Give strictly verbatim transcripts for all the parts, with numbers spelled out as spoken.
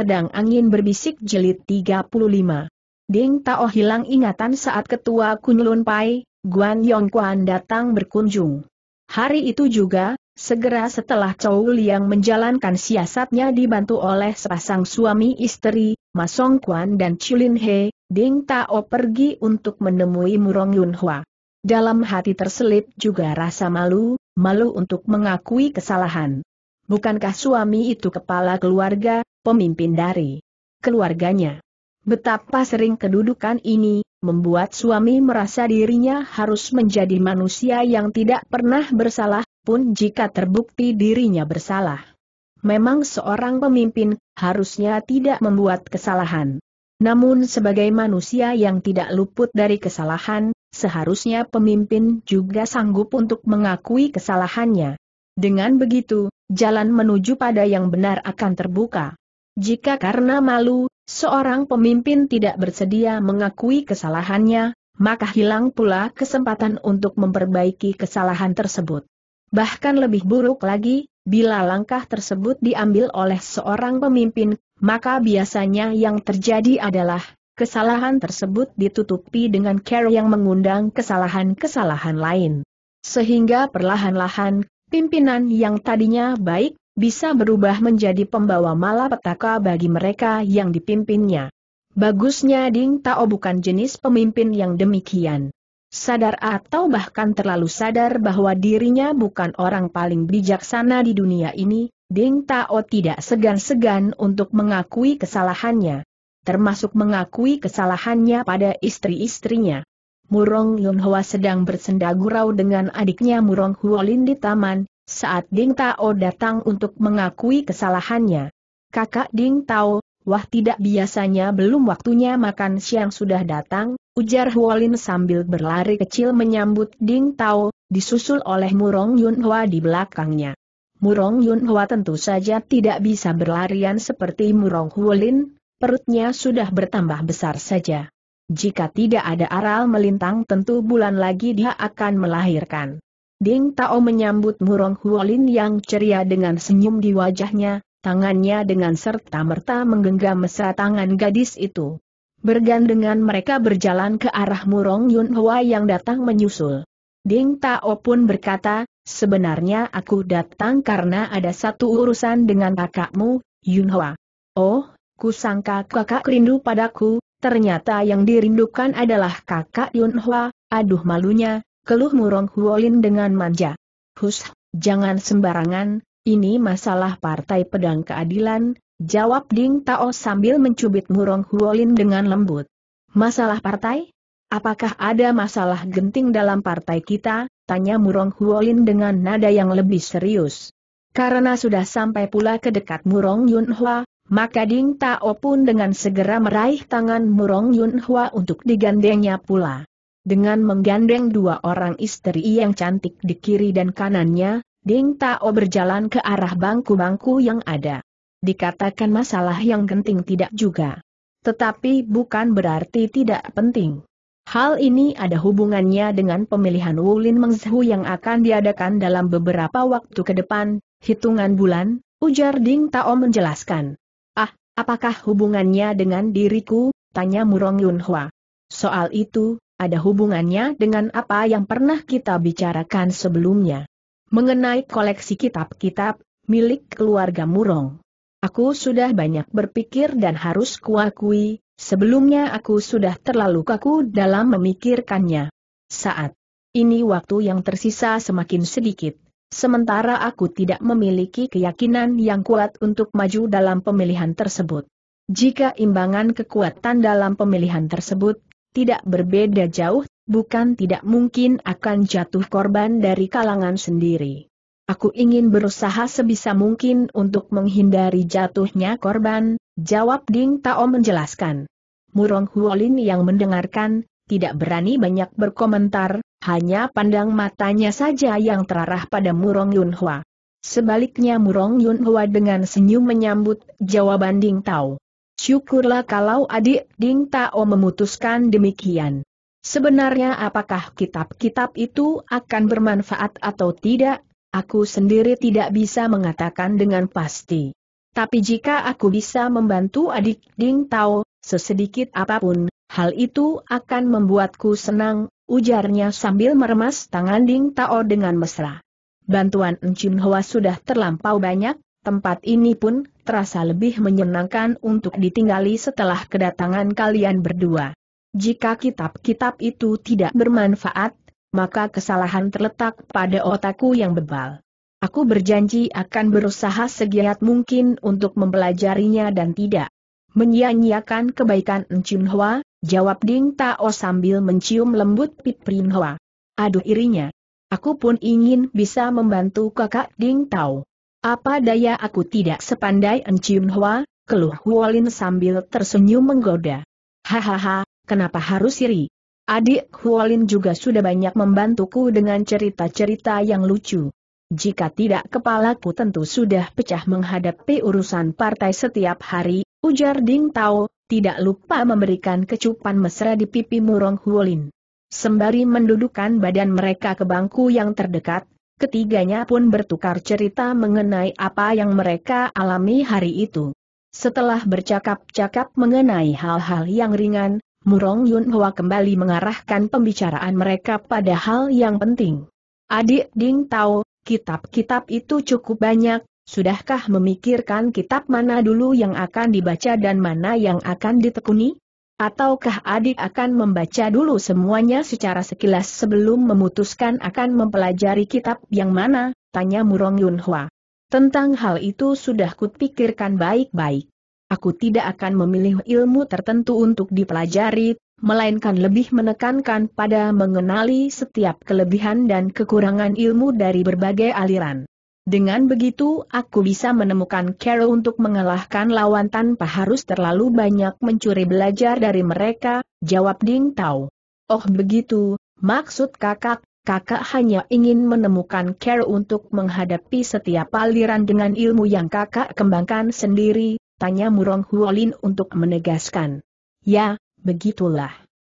Pedang Angin Berbisik Jilid tiga puluh lima. Ding Tao hilang ingatan saat ketua Kunlun Pai, Guan Yongquan datang berkunjung. Hari itu juga, segera setelah Chou Liang menjalankan siasatnya dibantu oleh sepasang suami istri, Ma Songkuan dan Chiu Lin He, Ding Tao pergi untuk menemui Murong Yunhua. Dalam hati terselip juga rasa malu, malu untuk mengakui kesalahan. Bukankah suami itu kepala keluarga, pemimpin dari keluarganya? Betapa sering kedudukan ini membuat suami merasa dirinya harus menjadi manusia yang tidak pernah bersalah, pun jika terbukti dirinya bersalah. Memang seorang pemimpin harusnya tidak membuat kesalahan. Namun sebagai manusia yang tidak luput dari kesalahan, seharusnya pemimpin juga sanggup untuk mengakui kesalahannya. Dengan begitu, jalan menuju pada yang benar akan terbuka. Jika karena malu, seorang pemimpin tidak bersedia mengakui kesalahannya, maka hilang pula kesempatan untuk memperbaiki kesalahan tersebut. Bahkan lebih buruk lagi, bila langkah tersebut diambil oleh seorang pemimpin, maka biasanya yang terjadi adalah kesalahan tersebut ditutupi dengan cara yang mengundang kesalahan-kesalahan lain. Sehingga perlahan-lahan, pimpinan yang tadinya baik, bisa berubah menjadi pembawa malapetaka bagi mereka yang dipimpinnya. Bagusnya Ding Tao bukan jenis pemimpin yang demikian. Sadar atau bahkan terlalu sadar bahwa dirinya bukan orang paling bijaksana di dunia ini, Ding Tao tidak segan-segan untuk mengakui kesalahannya. Termasuk mengakui kesalahannya pada istri-istrinya. Murong Yunhua sedang bersenda gurau dengan adiknya Murong Huolin di taman, saat Ding Tao datang untuk mengakui kesalahannya. "Kakak Ding Tao, wah tidak biasanya belum waktunya makan siang sudah datang," ujar Huolin sambil berlari kecil menyambut Ding Tao, disusul oleh Murong Yunhua di belakangnya. Murong Yunhua tentu saja tidak bisa berlarian seperti Murong Huolin, perutnya sudah bertambah besar saja. Jika tidak ada aral melintang tentu bulan lagi dia akan melahirkan. Ding Tao menyambut Murong Huolin yang ceria dengan senyum di wajahnya, tangannya dengan serta-merta menggenggam mesra tangan gadis itu. Bergandengan mereka berjalan ke arah Murong Yunhua yang datang menyusul. Ding Tao pun berkata, "Sebenarnya aku datang karena ada satu urusan dengan kakakmu, Yunhua." "Oh, kusangka kakak rindu padaku. Ternyata yang dirindukan adalah kakak Yunhua, aduh malunya," keluh Murong Huolin dengan manja. "Hus, jangan sembarangan, ini masalah Partai Pedang Keadilan," jawab Ding Tao sambil mencubit Murong Huolin dengan lembut. "Masalah partai? Apakah ada masalah genting dalam partai kita?" tanya Murong Huolin dengan nada yang lebih serius. Karena sudah sampai pula ke dekat Murong Yunhua, maka Ding Tao pun dengan segera meraih tangan Murong Yunhua untuk digandengnya pula. Dengan menggandeng dua orang istri yang cantik di kiri dan kanannya, Ding Tao berjalan ke arah bangku-bangku yang ada. Dikatakan masalah yang genting tidak juga. Tetapi bukan berarti tidak penting. Hal ini ada hubungannya dengan pemilihan Wulin Mengzhu yang akan diadakan dalam beberapa waktu ke depan, hitungan bulan, ujar Ding Tao menjelaskan. "Apakah hubungannya dengan diriku?" tanya Murong Yunhua. "Soal itu, ada hubungannya dengan apa yang pernah kita bicarakan sebelumnya. Mengenai koleksi kitab-kitab milik keluarga Murong. Aku sudah banyak berpikir dan harus kuakui, sebelumnya aku sudah terlalu kaku dalam memikirkannya. Saat ini waktu yang tersisa semakin sedikit. Sementara aku tidak memiliki keyakinan yang kuat untuk maju dalam pemilihan tersebut. Jika imbangan kekuatan dalam pemilihan tersebut tidak berbeda jauh, bukan tidak mungkin akan jatuh korban dari kalangan sendiri. Aku ingin berusaha sebisa mungkin untuk menghindari jatuhnya korban," jawab Ding Tao menjelaskan. Murong Huolin yang mendengarkan tidak berani banyak berkomentar, hanya pandang matanya saja yang terarah pada Murong Yunhua. Sebaliknya Murong Yunhua dengan senyum menyambut jawaban Ding Tao. "Syukurlah kalau adik Ding Tao memutuskan demikian. Sebenarnya apakah kitab-kitab itu akan bermanfaat atau tidak, aku sendiri tidak bisa mengatakan dengan pasti. Tapi jika aku bisa membantu adik Ding Tao, sesedikit apapun, hal itu akan membuatku senang, ujarnya sambil meremas tangan Ding Tao dengan mesra. Bantuan Encun Hua sudah terlampau banyak, tempat ini pun terasa lebih menyenangkan untuk ditinggali setelah kedatangan kalian berdua. Jika kitab-kitab itu tidak bermanfaat, maka kesalahan terletak pada otakku yang bebal. Aku berjanji akan berusaha segiat mungkin untuk mempelajarinya dan tidak menyia-nyiakan kebaikan Encun Hua, jawab Ding Tao sambil mencium lembut pit Prin Hua. Aduh irinya. Aku pun ingin bisa membantu kakak Ding Tao. Apa daya aku tidak sepandai Encun Hua, keluh Huolin sambil tersenyum menggoda. Hahaha, kenapa harus iri? Adik Huolin juga sudah banyak membantuku dengan cerita-cerita yang lucu. Jika tidak kepalaku tentu sudah pecah menghadapi urusan partai setiap hari, ujar Ding Tao, tidak lupa memberikan kecupan mesra di pipi Murong Huolin. Sembari mendudukan badan mereka ke bangku yang terdekat, ketiganya pun bertukar cerita mengenai apa yang mereka alami hari itu. Setelah bercakap-cakap mengenai hal-hal yang ringan, Murong Yunhua kembali mengarahkan pembicaraan mereka pada hal yang penting. Adik Ding Tao, kitab-kitab itu cukup banyak, sudahkah memikirkan kitab mana dulu yang akan dibaca dan mana yang akan ditekuni? Ataukah adik akan membaca dulu semuanya secara sekilas sebelum memutuskan akan mempelajari kitab yang mana? Tanya Murong Yunhua. Tentang hal itu sudah kupikirkan baik-baik. Aku tidak akan memilih ilmu tertentu untuk dipelajari, melainkan lebih menekankan pada mengenali setiap kelebihan dan kekurangan ilmu dari berbagai aliran. Dengan begitu aku bisa menemukan cara untuk mengalahkan lawan tanpa harus terlalu banyak mencuri belajar dari mereka, jawab Ding Tao. Oh begitu, maksud kakak, kakak hanya ingin menemukan cara untuk menghadapi setiap aliran dengan ilmu yang kakak kembangkan sendiri, tanya Murong Huolin untuk menegaskan. Ya. Begitulah.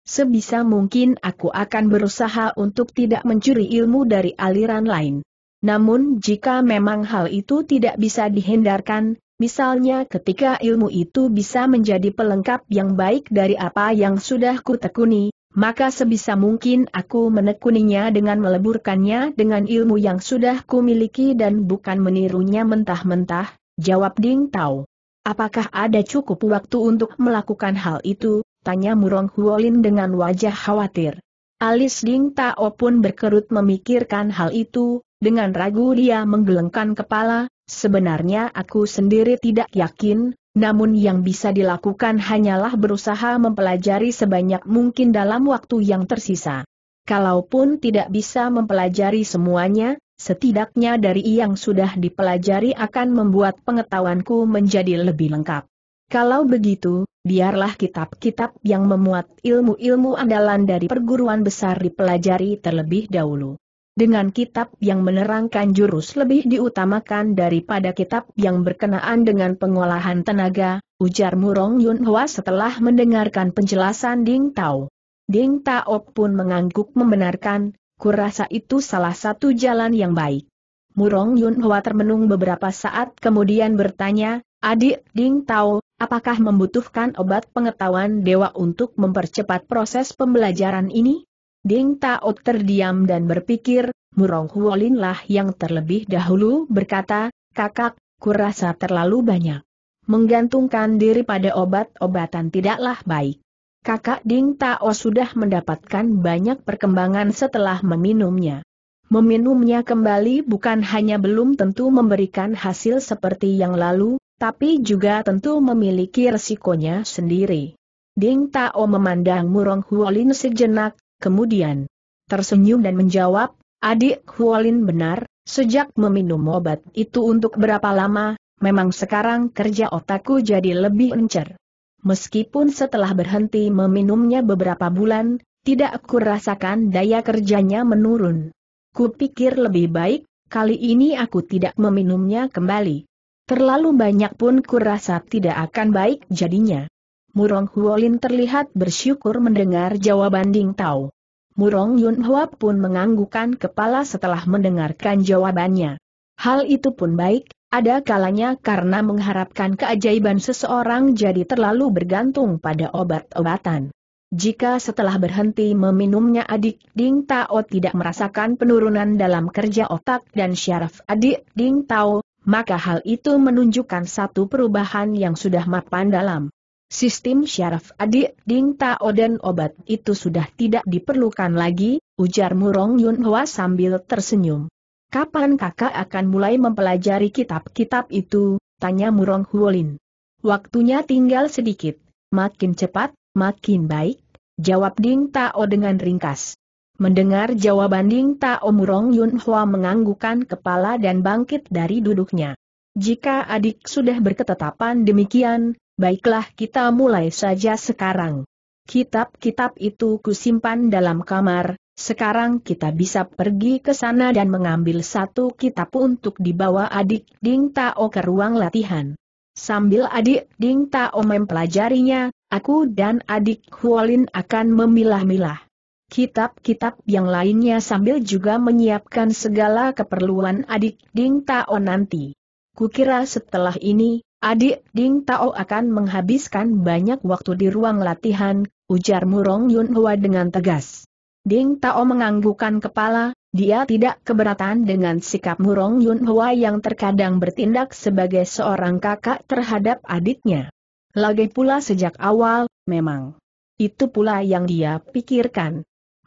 Sebisa mungkin aku akan berusaha untuk tidak mencuri ilmu dari aliran lain. Namun jika memang hal itu tidak bisa dihindarkan, misalnya ketika ilmu itu bisa menjadi pelengkap yang baik dari apa yang sudah kutekuni, maka sebisa mungkin aku menekuninya dengan meleburkannya dengan ilmu yang sudah kumiliki dan bukan menirunya mentah-mentah, jawab Ding Tao. Apakah ada cukup waktu untuk melakukan hal itu? Tanya Murong Huolin dengan wajah khawatir. Alis Ding Tao pun berkerut memikirkan hal itu, dengan ragu dia menggelengkan kepala, sebenarnya aku sendiri tidak yakin, namun yang bisa dilakukan hanyalah berusaha mempelajari sebanyak mungkin dalam waktu yang tersisa. Kalaupun tidak bisa mempelajari semuanya, setidaknya dari yang sudah dipelajari akan membuat pengetahuanku menjadi lebih lengkap. Kalau begitu, biarlah kitab-kitab yang memuat ilmu-ilmu andalan dari perguruan besar dipelajari terlebih dahulu. Dengan kitab yang menerangkan jurus lebih diutamakan daripada kitab yang berkenaan dengan pengolahan tenaga, ujar Murong Yunhua setelah mendengarkan penjelasan Ding Tao. Ding Tao pun mengangguk membenarkan, kurasa itu salah satu jalan yang baik. Murong Yunhua termenung beberapa saat kemudian bertanya, Adik Ding Tao, apakah membutuhkan obat pengetahuan dewa untuk mempercepat proses pembelajaran ini? Ding Tao terdiam dan berpikir, Murong Huolin lah yang terlebih dahulu berkata, kakak, kurasa terlalu banyak. Menggantungkan diri pada obat-obatan tidaklah baik. Kakak Ding Tao sudah mendapatkan banyak perkembangan setelah meminumnya. Meminumnya kembali bukan hanya belum tentu memberikan hasil seperti yang lalu, tapi juga tentu memiliki resikonya sendiri. Ding Tao memandang Murong Huolin sejenak, kemudian tersenyum dan menjawab, Adik Huolin benar, sejak meminum obat itu untuk berapa lama, memang sekarang kerja otakku jadi lebih encer. Meskipun setelah berhenti meminumnya beberapa bulan, tidak aku rasakan daya kerjanya menurun. Kupikir lebih baik, kali ini aku tidak meminumnya kembali. Terlalu banyak pun kurasa tidak akan baik jadinya. Murong Huolin terlihat bersyukur mendengar jawaban Ding Tao. Murong Yunhua pun menganggukkan kepala setelah mendengarkan jawabannya. Hal itu pun baik, Ada kalanya karena mengharapkan keajaiban seseorang jadi terlalu bergantung pada obat-obatan. Jika setelah berhenti meminumnya adik Ding Tao tidak merasakan penurunan dalam kerja otak dan syaraf adik Ding Tao, maka hal itu menunjukkan satu perubahan yang sudah mapan dalam sistem syaraf adik Ding Tao dan obat itu sudah tidak diperlukan lagi, ujar Murong Yunhua sambil tersenyum. Kapan kakak akan mulai mempelajari kitab-kitab itu? Tanya Murong Huolin. Waktunya tinggal sedikit, makin cepat, makin baik, jawab Ding Tao dengan ringkas. Mendengar jawaban Ding Tao, Murong Yunhua menganggukkan kepala dan bangkit dari duduknya. Jika adik sudah berketetapan demikian, baiklah kita mulai saja sekarang. Kitab-kitab itu kusimpan dalam kamar. Sekarang kita bisa pergi ke sana dan mengambil satu kitab untuk dibawa adik Ding Tao ke ruang latihan. Sambil adik Ding Tao mempelajarinya, aku dan adik Huolin akan memilah-milah kitab-kitab yang lainnya sambil juga menyiapkan segala keperluan adik Ding Tao nanti. Kukira setelah ini, adik Ding Tao akan menghabiskan banyak waktu di ruang latihan, ujar Murong Yunhua dengan tegas. Ding Tao menganggukkan kepala, dia tidak keberatan dengan sikap Murong Yunhua yang terkadang bertindak sebagai seorang kakak terhadap adiknya. Lagi pula sejak awal, memang itu pula yang dia pikirkan.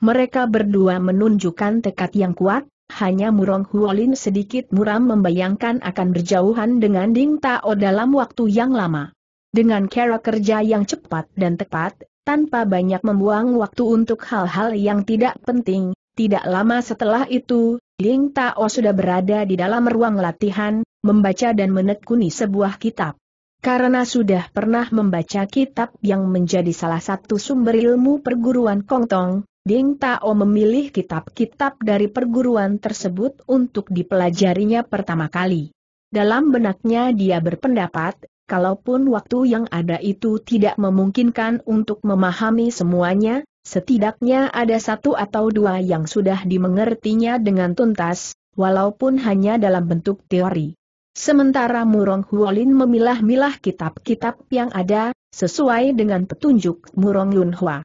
Mereka berdua menunjukkan tekad yang kuat, hanya Murong Huolin sedikit muram membayangkan akan berjauhan dengan Ding Tao dalam waktu yang lama. Dengan cara kerja yang cepat dan tepat, tanpa banyak membuang waktu untuk hal-hal yang tidak penting, tidak lama setelah itu, Ding Tao sudah berada di dalam ruang latihan, membaca dan menekuni sebuah kitab. Karena sudah pernah membaca kitab yang menjadi salah satu sumber ilmu perguruan Kongtong, Ding Tao memilih kitab-kitab dari perguruan tersebut untuk dipelajarinya pertama kali. Dalam benaknya dia berpendapat, kalaupun waktu yang ada itu tidak memungkinkan untuk memahami semuanya, setidaknya ada satu atau dua yang sudah dimengertinya dengan tuntas, walaupun hanya dalam bentuk teori. Sementara Murong Huolin memilah-milah kitab-kitab yang ada, sesuai dengan petunjuk Murong Yunhua.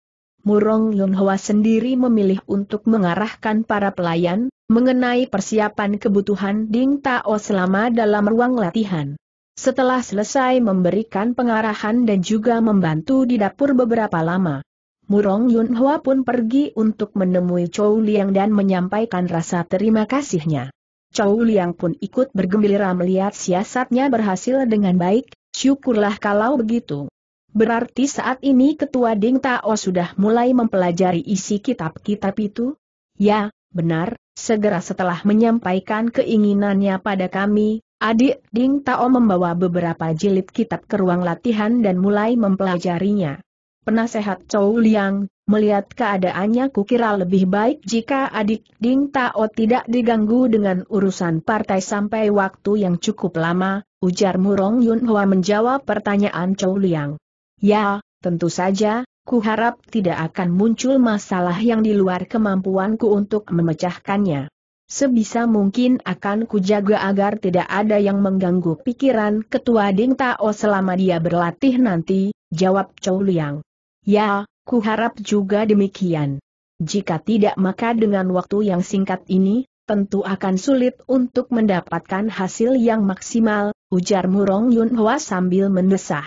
Murong Yunhua sendiri memilih untuk mengarahkan para pelayan, mengenai persiapan kebutuhan Ding Tao selama dalam ruang latihan. Setelah selesai memberikan pengarahan dan juga membantu di dapur beberapa lama, Murong Yunhua pun pergi untuk menemui Chou Liang dan menyampaikan rasa terima kasihnya. Chou Liang pun ikut bergembira melihat siasatnya berhasil dengan baik, syukurlah kalau begitu. Berarti saat ini ketua Ding Tao sudah mulai mempelajari isi kitab-kitab itu? Ya, benar, segera setelah menyampaikan keinginannya pada kami, adik Ding Tao membawa beberapa jilid kitab ke ruang latihan dan mulai mempelajarinya. Penasehat Chou Liang, melihat keadaannya kukira lebih baik jika adik Ding Tao tidak diganggu dengan urusan partai sampai waktu yang cukup lama, ujar Murong Yunhua menjawab pertanyaan Chou Liang. Ya, tentu saja, kuharap tidak akan muncul masalah yang di luar kemampuanku untuk memecahkannya. Sebisa mungkin akan kujaga agar tidak ada yang mengganggu pikiran ketua Ding Tao selama dia berlatih nanti, jawab Chou Liang. Ya, kuharap juga demikian. Jika tidak maka dengan waktu yang singkat ini, tentu akan sulit untuk mendapatkan hasil yang maksimal, ujar Murong Yunhua sambil mendesah.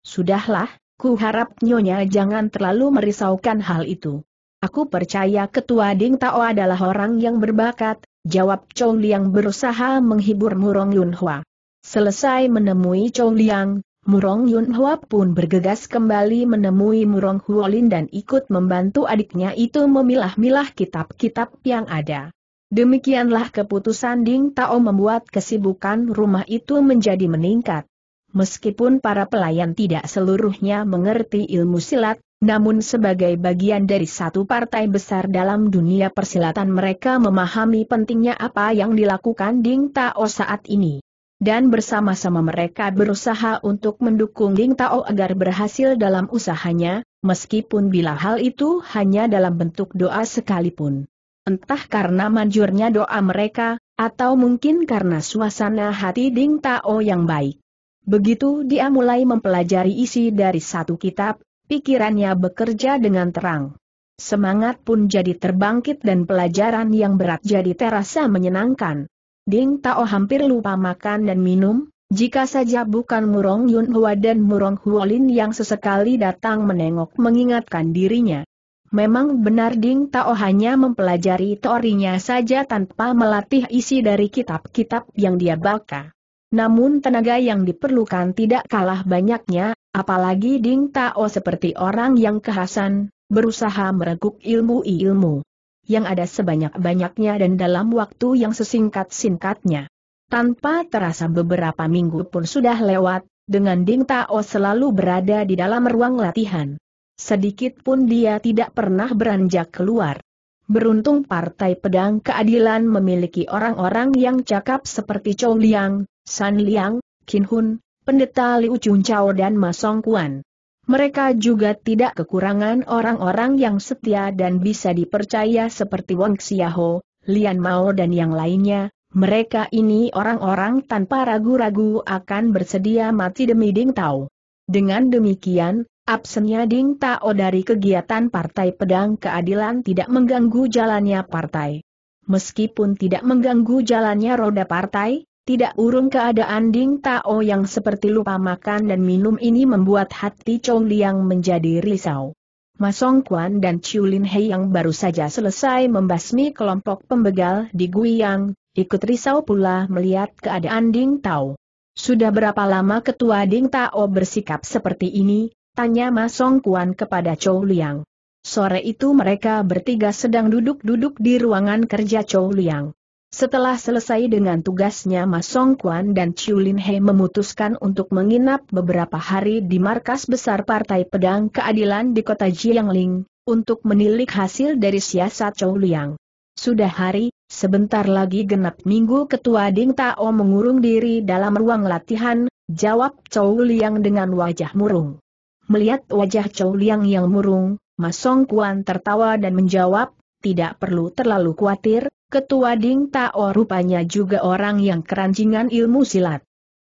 Sudahlah, kuharap Nyonya jangan terlalu merisaukan hal itu. Aku percaya ketua Ding Tao adalah orang yang berbakat, jawab Chou Liang berusaha menghibur Murong Yunhua. Selesai menemui Chou Liang, Murong Yunhua pun bergegas kembali menemui Murong Huolin dan ikut membantu adiknya itu memilah-milah kitab-kitab yang ada. Demikianlah keputusan Ding Tao membuat kesibukan rumah itu menjadi meningkat. Meskipun para pelayan tidak seluruhnya mengerti ilmu silat, namun sebagai bagian dari satu partai besar dalam dunia persilatan mereka memahami pentingnya apa yang dilakukan Ding Tao saat ini. Dan bersama-sama mereka berusaha untuk mendukung Ding Tao agar berhasil dalam usahanya, meskipun bila hal itu hanya dalam bentuk doa sekalipun. Entah karena manjurnya doa mereka, Atau mungkin karena suasana hati Ding Tao yang baik. Begitu dia mulai mempelajari isi dari satu kitab, pikirannya bekerja dengan terang. Semangat pun jadi terbangkit dan pelajaran yang berat jadi terasa menyenangkan. Ding Tao hampir lupa makan dan minum, jika saja bukan Murong Yunhua dan Murong Huolin yang sesekali datang menengok mengingatkan dirinya. Memang benar Ding Tao hanya mempelajari teorinya saja tanpa melatih isi dari kitab-kitab yang dia baca. Namun tenaga yang diperlukan tidak kalah banyaknya, apalagi Ding Tao seperti orang yang kekhasan, berusaha merekuk ilmu-ilmu yang ada sebanyak-banyaknya dan dalam waktu yang sesingkat-singkatnya. Tanpa terasa beberapa minggu pun sudah lewat, dengan Ding Tao selalu berada di dalam ruang latihan. Sedikit pun dia tidak pernah beranjak keluar. Beruntung Partai Pedang Keadilan memiliki orang-orang yang cakap seperti Chou Liang, San Liang, Qin Hun, Pendeta Liu Chuncao dan Ma Songkuan. Mereka juga tidak kekurangan orang-orang yang setia dan bisa dipercaya seperti Wang Xiaho, Lian Mao dan yang lainnya. Mereka ini orang-orang tanpa ragu-ragu akan bersedia mati demi Ding Tao. Dengan demikian, absennya Ding Tao dari kegiatan Partai Pedang Keadilan tidak mengganggu jalannya partai. Meskipun tidak mengganggu jalannya roda partai, tidak urung keadaan Ding Tao yang seperti lupa makan dan minum ini membuat hati Chou Liang menjadi risau. Ma Songkuan dan Chiu Lin He yang baru saja selesai membasmi kelompok pembegal di Guiyang, ikut risau pula melihat keadaan Ding Tao. Sudah berapa lama ketua Ding Tao bersikap seperti ini? Tanya Ma Songkuan kepada Chou Liang. Sore itu mereka bertiga sedang duduk-duduk di ruangan kerja Chou Liang. Setelah selesai dengan tugasnya, Ma Songkuan dan Chiu Lin He memutuskan untuk menginap beberapa hari di markas besar Partai Pedang Keadilan di kota Jiangling, untuk menilik hasil dari siasat Chou Liang. Sudah hari, sebentar lagi genap minggu ketua Ding Tao mengurung diri dalam ruang latihan, jawab Chou Liang dengan wajah murung. Melihat wajah Chou Liang yang murung, Ma Songkuan tertawa dan menjawab, tidak perlu terlalu khawatir, ketua Ding Tao rupanya juga orang yang keranjingan ilmu silat.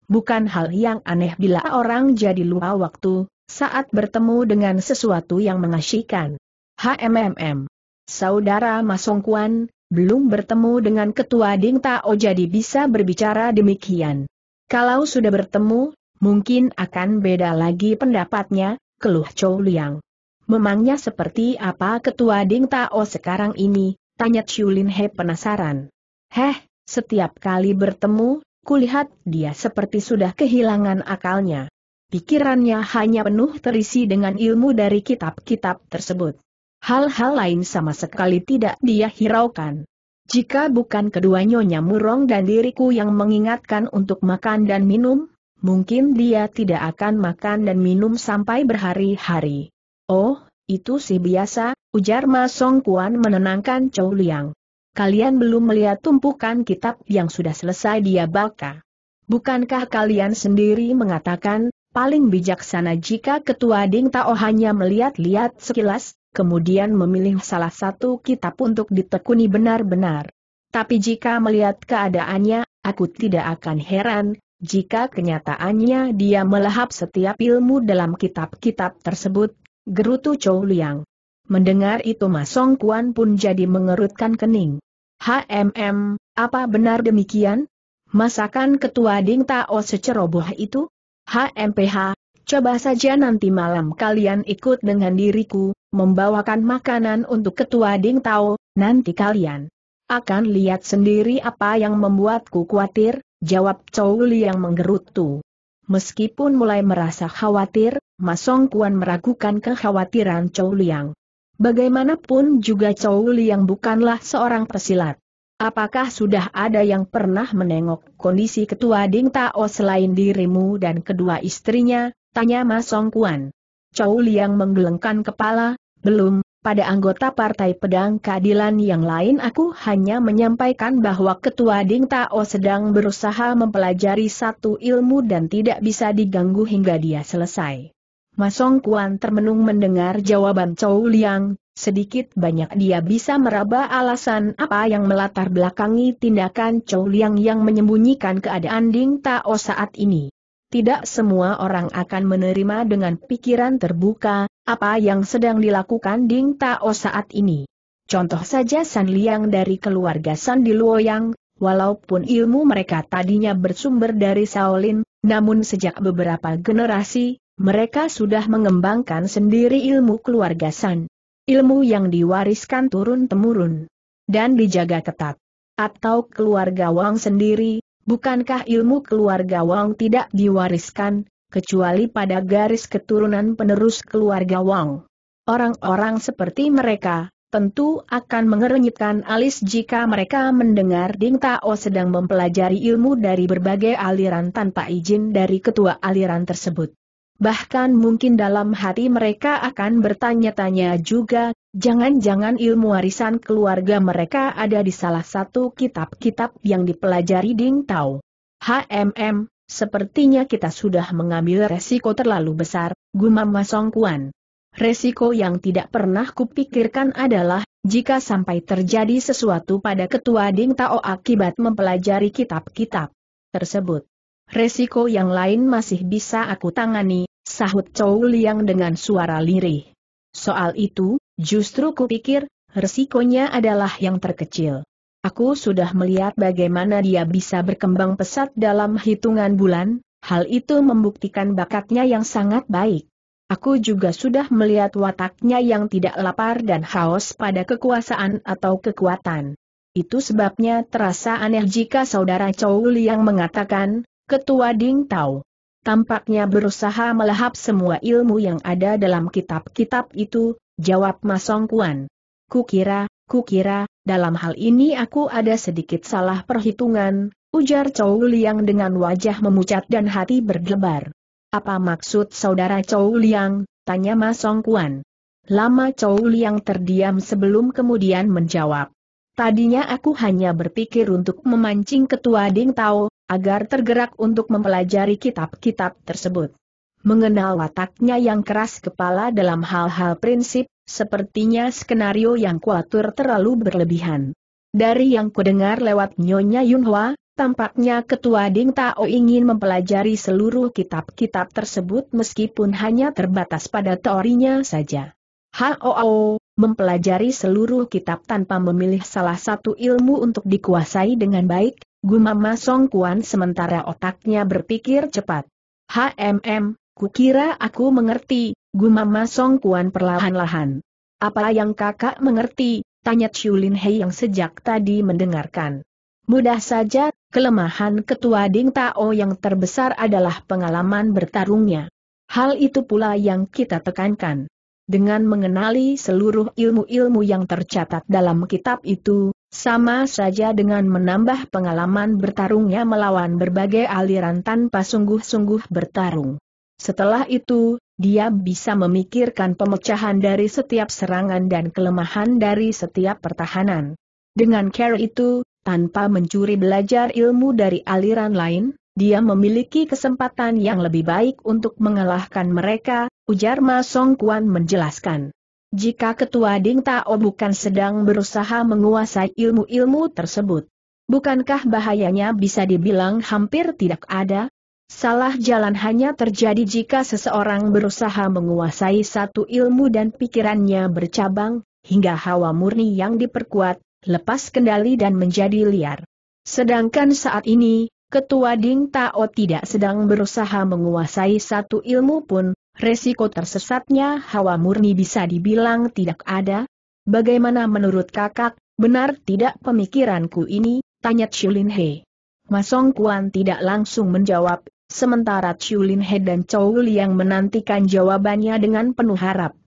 Bukan hal yang aneh bila orang jadi lupa waktu, saat bertemu dengan sesuatu yang mengasyikan. HMM. Saudara Ma Songkuan, belum bertemu dengan ketua Ding Tao jadi bisa berbicara demikian. Kalau sudah bertemu, mungkin akan beda lagi pendapatnya, keluh Chou Liang. Memangnya seperti apa ketua Ding Tao sekarang ini? Tanya Chiu Lin He penasaran. Heh, setiap kali bertemu, kulihat dia seperti sudah kehilangan akalnya. Pikirannya hanya penuh terisi dengan ilmu dari kitab-kitab tersebut. Hal-hal lain sama sekali tidak dia hiraukan. Jika bukan kedua nyonya Murong dan diriku yang mengingatkan untuk makan dan minum, mungkin dia tidak akan makan dan minum sampai berhari-hari. Oh, itu sih biasa, ujar Ma Songkuan menenangkan Chou Liang. Kalian belum melihat tumpukan kitab yang sudah selesai dia baca. Bukankah kalian sendiri mengatakan, paling bijaksana jika ketua Ding Tao hanya melihat-lihat sekilas, kemudian memilih salah satu kitab untuk ditekuni benar-benar. Tapi jika melihat keadaannya, aku tidak akan heran jika kenyataannya dia melahap setiap ilmu dalam kitab-kitab tersebut, gerutu Chou Liang. Mendengar itu Ma Songkuan pun jadi mengerutkan kening. HMM, apa benar demikian? Masakan ketua Ding Tao seceroboh itu? HMPH, coba saja nanti malam kalian ikut dengan diriku, membawakan makanan untuk ketua Ding Tao, nanti kalian akan lihat sendiri apa yang membuatku khawatir. Jawab Chou Liang menggerutu. Meskipun mulai merasa khawatir, Ma Songkuan meragukan kekhawatiran Chou Liang. Bagaimanapun juga Chou Liang bukanlah seorang pesilat. Apakah sudah ada yang pernah menengok kondisi ketua Ding Tao selain dirimu dan kedua istrinya? Tanya Ma Songkuan. Chou Liang menggelengkan kepala. Belum. Pada anggota Partai Pedang Keadilan yang lain aku hanya menyampaikan bahwa ketua Ding Tao sedang berusaha mempelajari satu ilmu dan tidak bisa diganggu hingga dia selesai. Ma Songkuan termenung mendengar jawaban Chou Liang, Sedikit banyak dia bisa meraba alasan apa yang melatar belakangi tindakan Chou Liang yang menyembunyikan keadaan Ding Tao saat ini. Tidak semua orang akan menerima dengan pikiran terbuka apa yang sedang dilakukan Ding Tao saat ini. Contoh saja San Liang dari keluarga San Di Luoyang, walaupun ilmu mereka tadinya bersumber dari Shaolin, namun sejak beberapa generasi, mereka sudah mengembangkan sendiri ilmu keluarga San. Ilmu yang diwariskan turun-temurun dan dijaga ketat. Atau keluarga Wang sendiri, bukankah ilmu keluarga Wang tidak diwariskan, kecuali pada garis keturunan penerus keluarga Wang? Orang-orang seperti mereka, tentu akan mengerenyitkan alis jika mereka mendengar Ding Tao sedang mempelajari ilmu dari berbagai aliran tanpa izin dari ketua aliran tersebut. Bahkan mungkin dalam hati mereka akan bertanya-tanya juga, jangan-jangan ilmu warisan keluarga mereka ada di salah satu kitab-kitab yang dipelajari Ding Tao. Hmm, sepertinya kita sudah mengambil resiko terlalu besar, gumam Ma Songkuan. Resiko yang tidak pernah kupikirkan adalah, jika sampai terjadi sesuatu pada ketua Ding Tao akibat mempelajari kitab-kitab tersebut. Resiko yang lain masih bisa aku tangani, sahut Chou Liang dengan suara lirih. Soal itu, justru kupikir, resikonya adalah yang terkecil. Aku sudah melihat bagaimana dia bisa berkembang pesat dalam hitungan bulan, hal itu membuktikan bakatnya yang sangat baik. Aku juga sudah melihat wataknya yang tidak lapar dan haus pada kekuasaan atau kekuatan. Itu sebabnya terasa aneh jika saudara Chou Liang mengatakan, ketua Ding Tao tampaknya berusaha melahap semua ilmu yang ada dalam kitab-kitab itu, jawab Ma Songkuan. Kukira, kukira, dalam hal ini aku ada sedikit salah perhitungan, ujar Chou Liang dengan wajah memucat dan hati berdebar. Apa maksud saudara Chou Liang? Tanya Ma Songkuan. Lama Chou Liang terdiam sebelum kemudian menjawab. Tadinya aku hanya berpikir untuk memancing ketua Ding Tao agar tergerak untuk mempelajari kitab-kitab tersebut. Mengenal wataknya yang keras kepala dalam hal-hal prinsip, sepertinya skenario yang kuatur terlalu berlebihan. Dari yang kudengar lewat Nyonya Yunhua, tampaknya ketua Ding Tao ingin mempelajari seluruh kitab-kitab tersebut meskipun hanya terbatas pada teorinya saja. Hao, mempelajari seluruh kitab tanpa memilih salah satu ilmu untuk dikuasai dengan baik, gumam Ma Songkuan sementara otaknya berpikir cepat. Hmm, kukira aku mengerti, gumam Ma Songkuan perlahan-lahan. Apa yang kakak mengerti? Tanya Chiu Lin He yang sejak tadi mendengarkan. Mudah saja, kelemahan ketua Ding Tao yang terbesar adalah pengalaman bertarungnya. Hal itu pula yang kita tekankan. Dengan mengenali seluruh ilmu-ilmu yang tercatat dalam kitab itu, sama saja dengan menambah pengalaman bertarungnya melawan berbagai aliran tanpa sungguh-sungguh bertarung. Setelah itu, dia bisa memikirkan pemecahan dari setiap serangan dan kelemahan dari setiap pertahanan. Dengan cara itu, tanpa mencuri belajar ilmu dari aliran lain, dia memiliki kesempatan yang lebih baik untuk mengalahkan mereka, ujar Ma Songkuan menjelaskan. Jika ketua Ding Tao bukan sedang berusaha menguasai ilmu-ilmu tersebut, bukankah bahayanya bisa dibilang hampir tidak ada? Salah jalan hanya terjadi jika seseorang berusaha menguasai satu ilmu dan pikirannya bercabang, hingga hawa murni yang diperkuat, lepas kendali dan menjadi liar. Sedangkan saat ini, ketua Ding Tao tidak sedang berusaha menguasai satu ilmu pun, resiko tersesatnya hawa murni bisa dibilang tidak ada. Bagaimana menurut kakak, benar tidak pemikiranku ini? Tanya Chiu Lin He. Ma Songkuan tidak langsung menjawab, sementara Chiu Lin He dan Chou Liang menantikan jawabannya dengan penuh harap.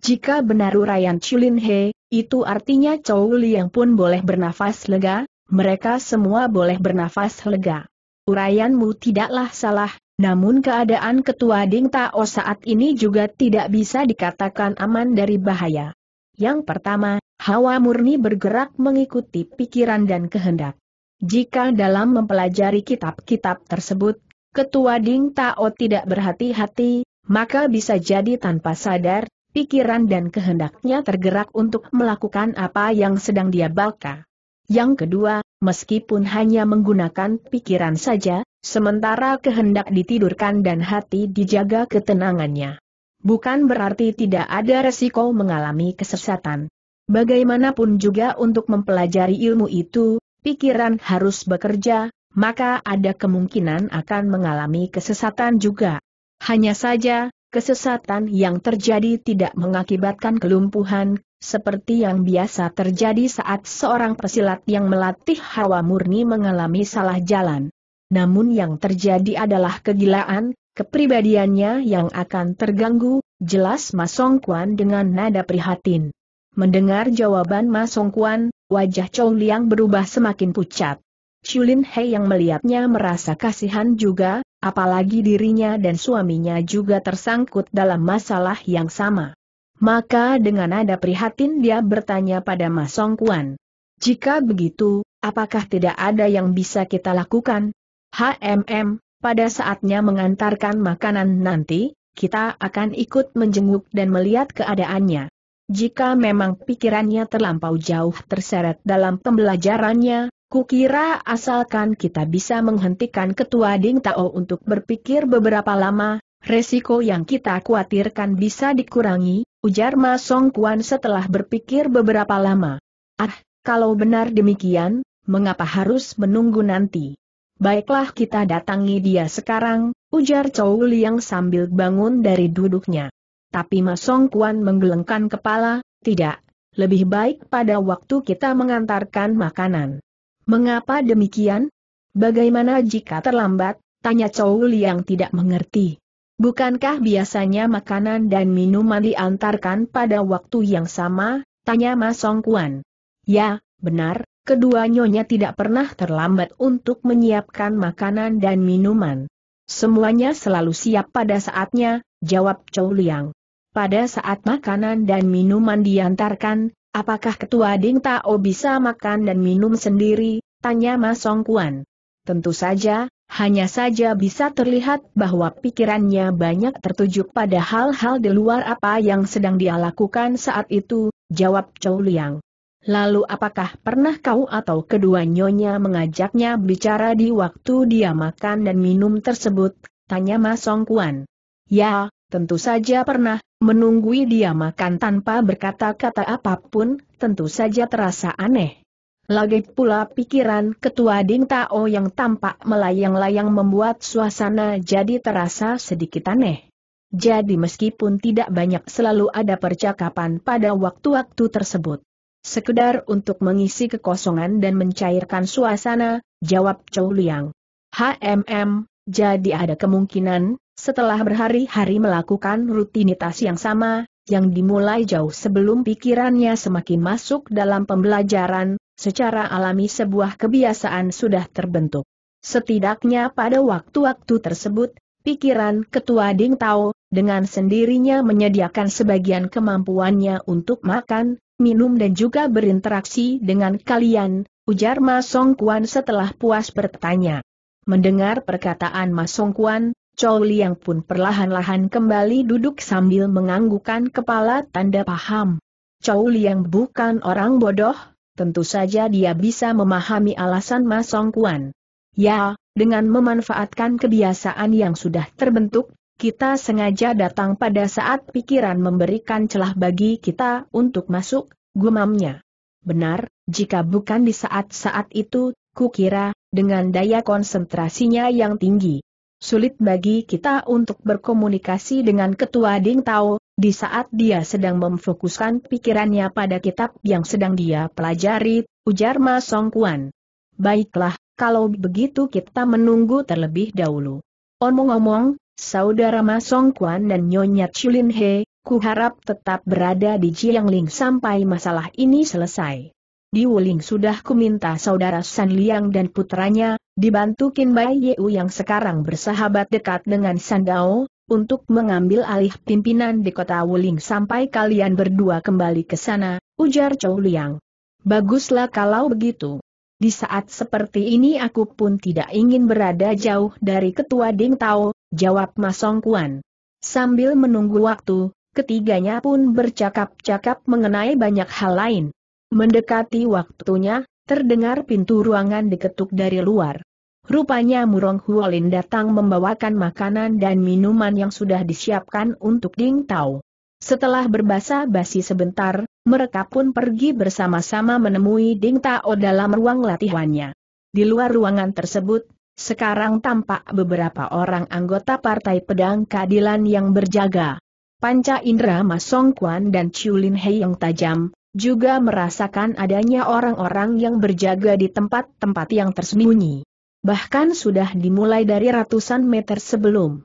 Jika benar uraian Chiu Lin He, itu artinya Chou Liang pun boleh bernafas lega, mereka semua boleh bernafas lega. Uraianmu tidaklah salah. Namun keadaan ketua Ding Tao saat ini juga tidak bisa dikatakan aman dari bahaya. Yang pertama, hawa murni bergerak mengikuti pikiran dan kehendak. Jika dalam mempelajari kitab-kitab tersebut, ketua Ding Tao tidak berhati-hati, maka bisa jadi tanpa sadar, pikiran dan kehendaknya tergerak untuk melakukan apa yang sedang dia baka. Yang kedua, meskipun hanya menggunakan pikiran saja, sementara kehendak ditidurkan dan hati dijaga ketenangannya. Bukan berarti tidak ada resiko mengalami kesesatan. Bagaimanapun juga untuk mempelajari ilmu itu, pikiran harus bekerja, maka ada kemungkinan akan mengalami kesesatan juga. Hanya saja, kesesatan yang terjadi tidak mengakibatkan kelumpuhan, seperti yang biasa terjadi saat seorang pesilat yang melatih hawa murni mengalami salah jalan. Namun yang terjadi adalah kegilaan, kepribadiannya yang akan terganggu, jelas Ma Songkuan dengan nada prihatin. Mendengar jawaban Ma Songkuan, wajah Chou Liang berubah semakin pucat. Chiu Lin He yang melihatnya merasa kasihan juga, apalagi dirinya dan suaminya juga tersangkut dalam masalah yang sama. Maka dengan nada prihatin dia bertanya pada Ma Songkuan, "Jika begitu, apakah tidak ada yang bisa kita lakukan? Hmm, pada saatnya mengantarkan makanan nanti, kita akan ikut menjenguk dan melihat keadaannya. Jika memang pikirannya terlampau jauh terseret dalam pembelajarannya, kukira asalkan kita bisa menghentikan Ketua Ding Tao untuk berpikir beberapa lama, resiko yang kita khawatirkan bisa dikurangi," ujar Ma Songkuan setelah berpikir beberapa lama. "Ah, kalau benar demikian, mengapa harus menunggu nanti? Baiklah kita datangi dia sekarang," ujar Chou Liang sambil bangun dari duduknya. Tapi Ma Songkuan menggelengkan kepala, "Tidak, lebih baik pada waktu kita mengantarkan makanan." "Mengapa demikian? Bagaimana jika terlambat?" tanya Chou Liang tidak mengerti. "Bukankah biasanya makanan dan minuman diantarkan pada waktu yang sama?" tanya Ma Songkuan. "Ya, benar, kedua nyonya tidak pernah terlambat untuk menyiapkan makanan dan minuman. Semuanya selalu siap pada saatnya," jawab Chou Liang. "Pada saat makanan dan minuman diantarkan, apakah Ketua Ding Tao bisa makan dan minum sendiri?" tanya Ma Songkuan. "Tentu saja, hanya saja bisa terlihat bahwa pikirannya banyak tertuju pada hal-hal di luar apa yang sedang dia lakukan saat itu," jawab Chou Liang. "Lalu apakah pernah kau atau kedua nyonya mengajaknya bicara di waktu dia makan dan minum tersebut?" tanya Ma Songkuan. "Ya, tentu saja pernah. Menunggui dia makan tanpa berkata-kata apapun, tentu saja terasa aneh. Lagi pula pikiran Ketua Ding Tao yang tampak melayang-layang membuat suasana jadi terasa sedikit aneh. Jadi meskipun tidak banyak selalu ada percakapan pada waktu-waktu tersebut. Sekedar untuk mengisi kekosongan dan mencairkan suasana," jawab Chou Liang. Hmm, jadi ada kemungkinan, setelah berhari-hari melakukan rutinitas yang sama, yang dimulai jauh sebelum pikirannya semakin masuk dalam pembelajaran, secara alami sebuah kebiasaan sudah terbentuk. Setidaknya pada waktu-waktu tersebut, pikiran Ketua Ding Tao dengan sendirinya menyediakan sebagian kemampuannya untuk makan, minum dan juga berinteraksi dengan kalian," ujar Ma Songkuan setelah puas bertanya. Mendengar perkataan Ma Songkuan, Chou Liang pun perlahan-lahan kembali duduk sambil menganggukkan kepala tanda paham. Chou Liang bukan orang bodoh, tentu saja dia bisa memahami alasan Ma Songkuan. "Ya, dengan memanfaatkan kebiasaan yang sudah terbentuk, kita sengaja datang pada saat pikiran memberikan celah bagi kita untuk masuk," gumamnya. "Benar, jika bukan di saat-saat itu, kukira, dengan daya konsentrasinya yang tinggi, sulit bagi kita untuk berkomunikasi dengan Ketua Ding Tao, di saat dia sedang memfokuskan pikirannya pada kitab yang sedang dia pelajari," ujar Ma Songkuan. "Baiklah, kalau begitu kita menunggu terlebih dahulu. Omong-omong, Saudara Ma Songkuan dan Nyonya Chiu Lin He, kuharap tetap berada di Jiangling sampai masalah ini selesai. Di Wuling sudah kuminta saudara San Liang dan putranya, dibantu Qin Bai Yu yang sekarang bersahabat dekat dengan San Dao, untuk mengambil alih pimpinan di kota Wuling sampai kalian berdua kembali ke sana," ujar Chou Liang. "Baguslah kalau begitu. Di saat seperti ini aku pun tidak ingin berada jauh dari Ketua Ding Tao," jawab Ma Songkuan. Sambil menunggu waktu, ketiganya pun bercakap-cakap mengenai banyak hal lain. Mendekati waktunya, terdengar pintu ruangan diketuk dari luar. Rupanya Murong Huolin datang membawakan makanan dan minuman yang sudah disiapkan untuk Ding Tao. Setelah berbasa-basi sebentar, mereka pun pergi bersama-sama menemui Ding Tao dalam ruang latihannya. Di luar ruangan tersebut, sekarang tampak beberapa orang anggota Partai Pedang Keadilan yang berjaga. Panca indera Ma Songkuan dan Chiu Lin He yang tajam, juga merasakan adanya orang-orang yang berjaga di tempat-tempat yang tersembunyi. Bahkan sudah dimulai dari ratusan meter sebelum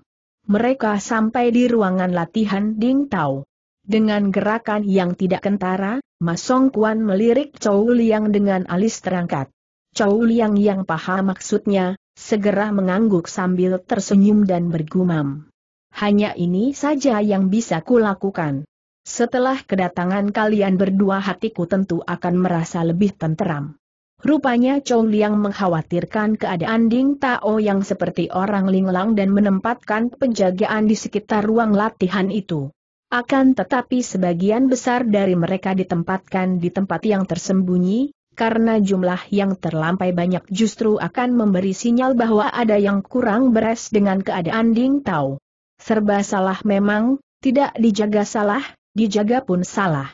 mereka sampai di ruangan latihan Ding Tao. Dengan gerakan yang tidak kentara, Ma Songkuan melirik Chou Liang dengan alis terangkat. Chou Liang yang paham maksudnya, segera mengangguk sambil tersenyum dan bergumam, "Hanya ini saja yang bisa kulakukan. Setelah kedatangan kalian berdua, hatiku tentu akan merasa lebih tenteram." Rupanya Chou Liang mengkhawatirkan keadaan Ding Tao yang seperti orang linglang dan menempatkan penjagaan di sekitar ruang latihan itu. Akan tetapi sebagian besar dari mereka ditempatkan di tempat yang tersembunyi, karena jumlah yang terlampau banyak justru akan memberi sinyal bahwa ada yang kurang beres dengan keadaan Ding Tao. Serba salah memang, tidak dijaga salah, dijaga pun salah.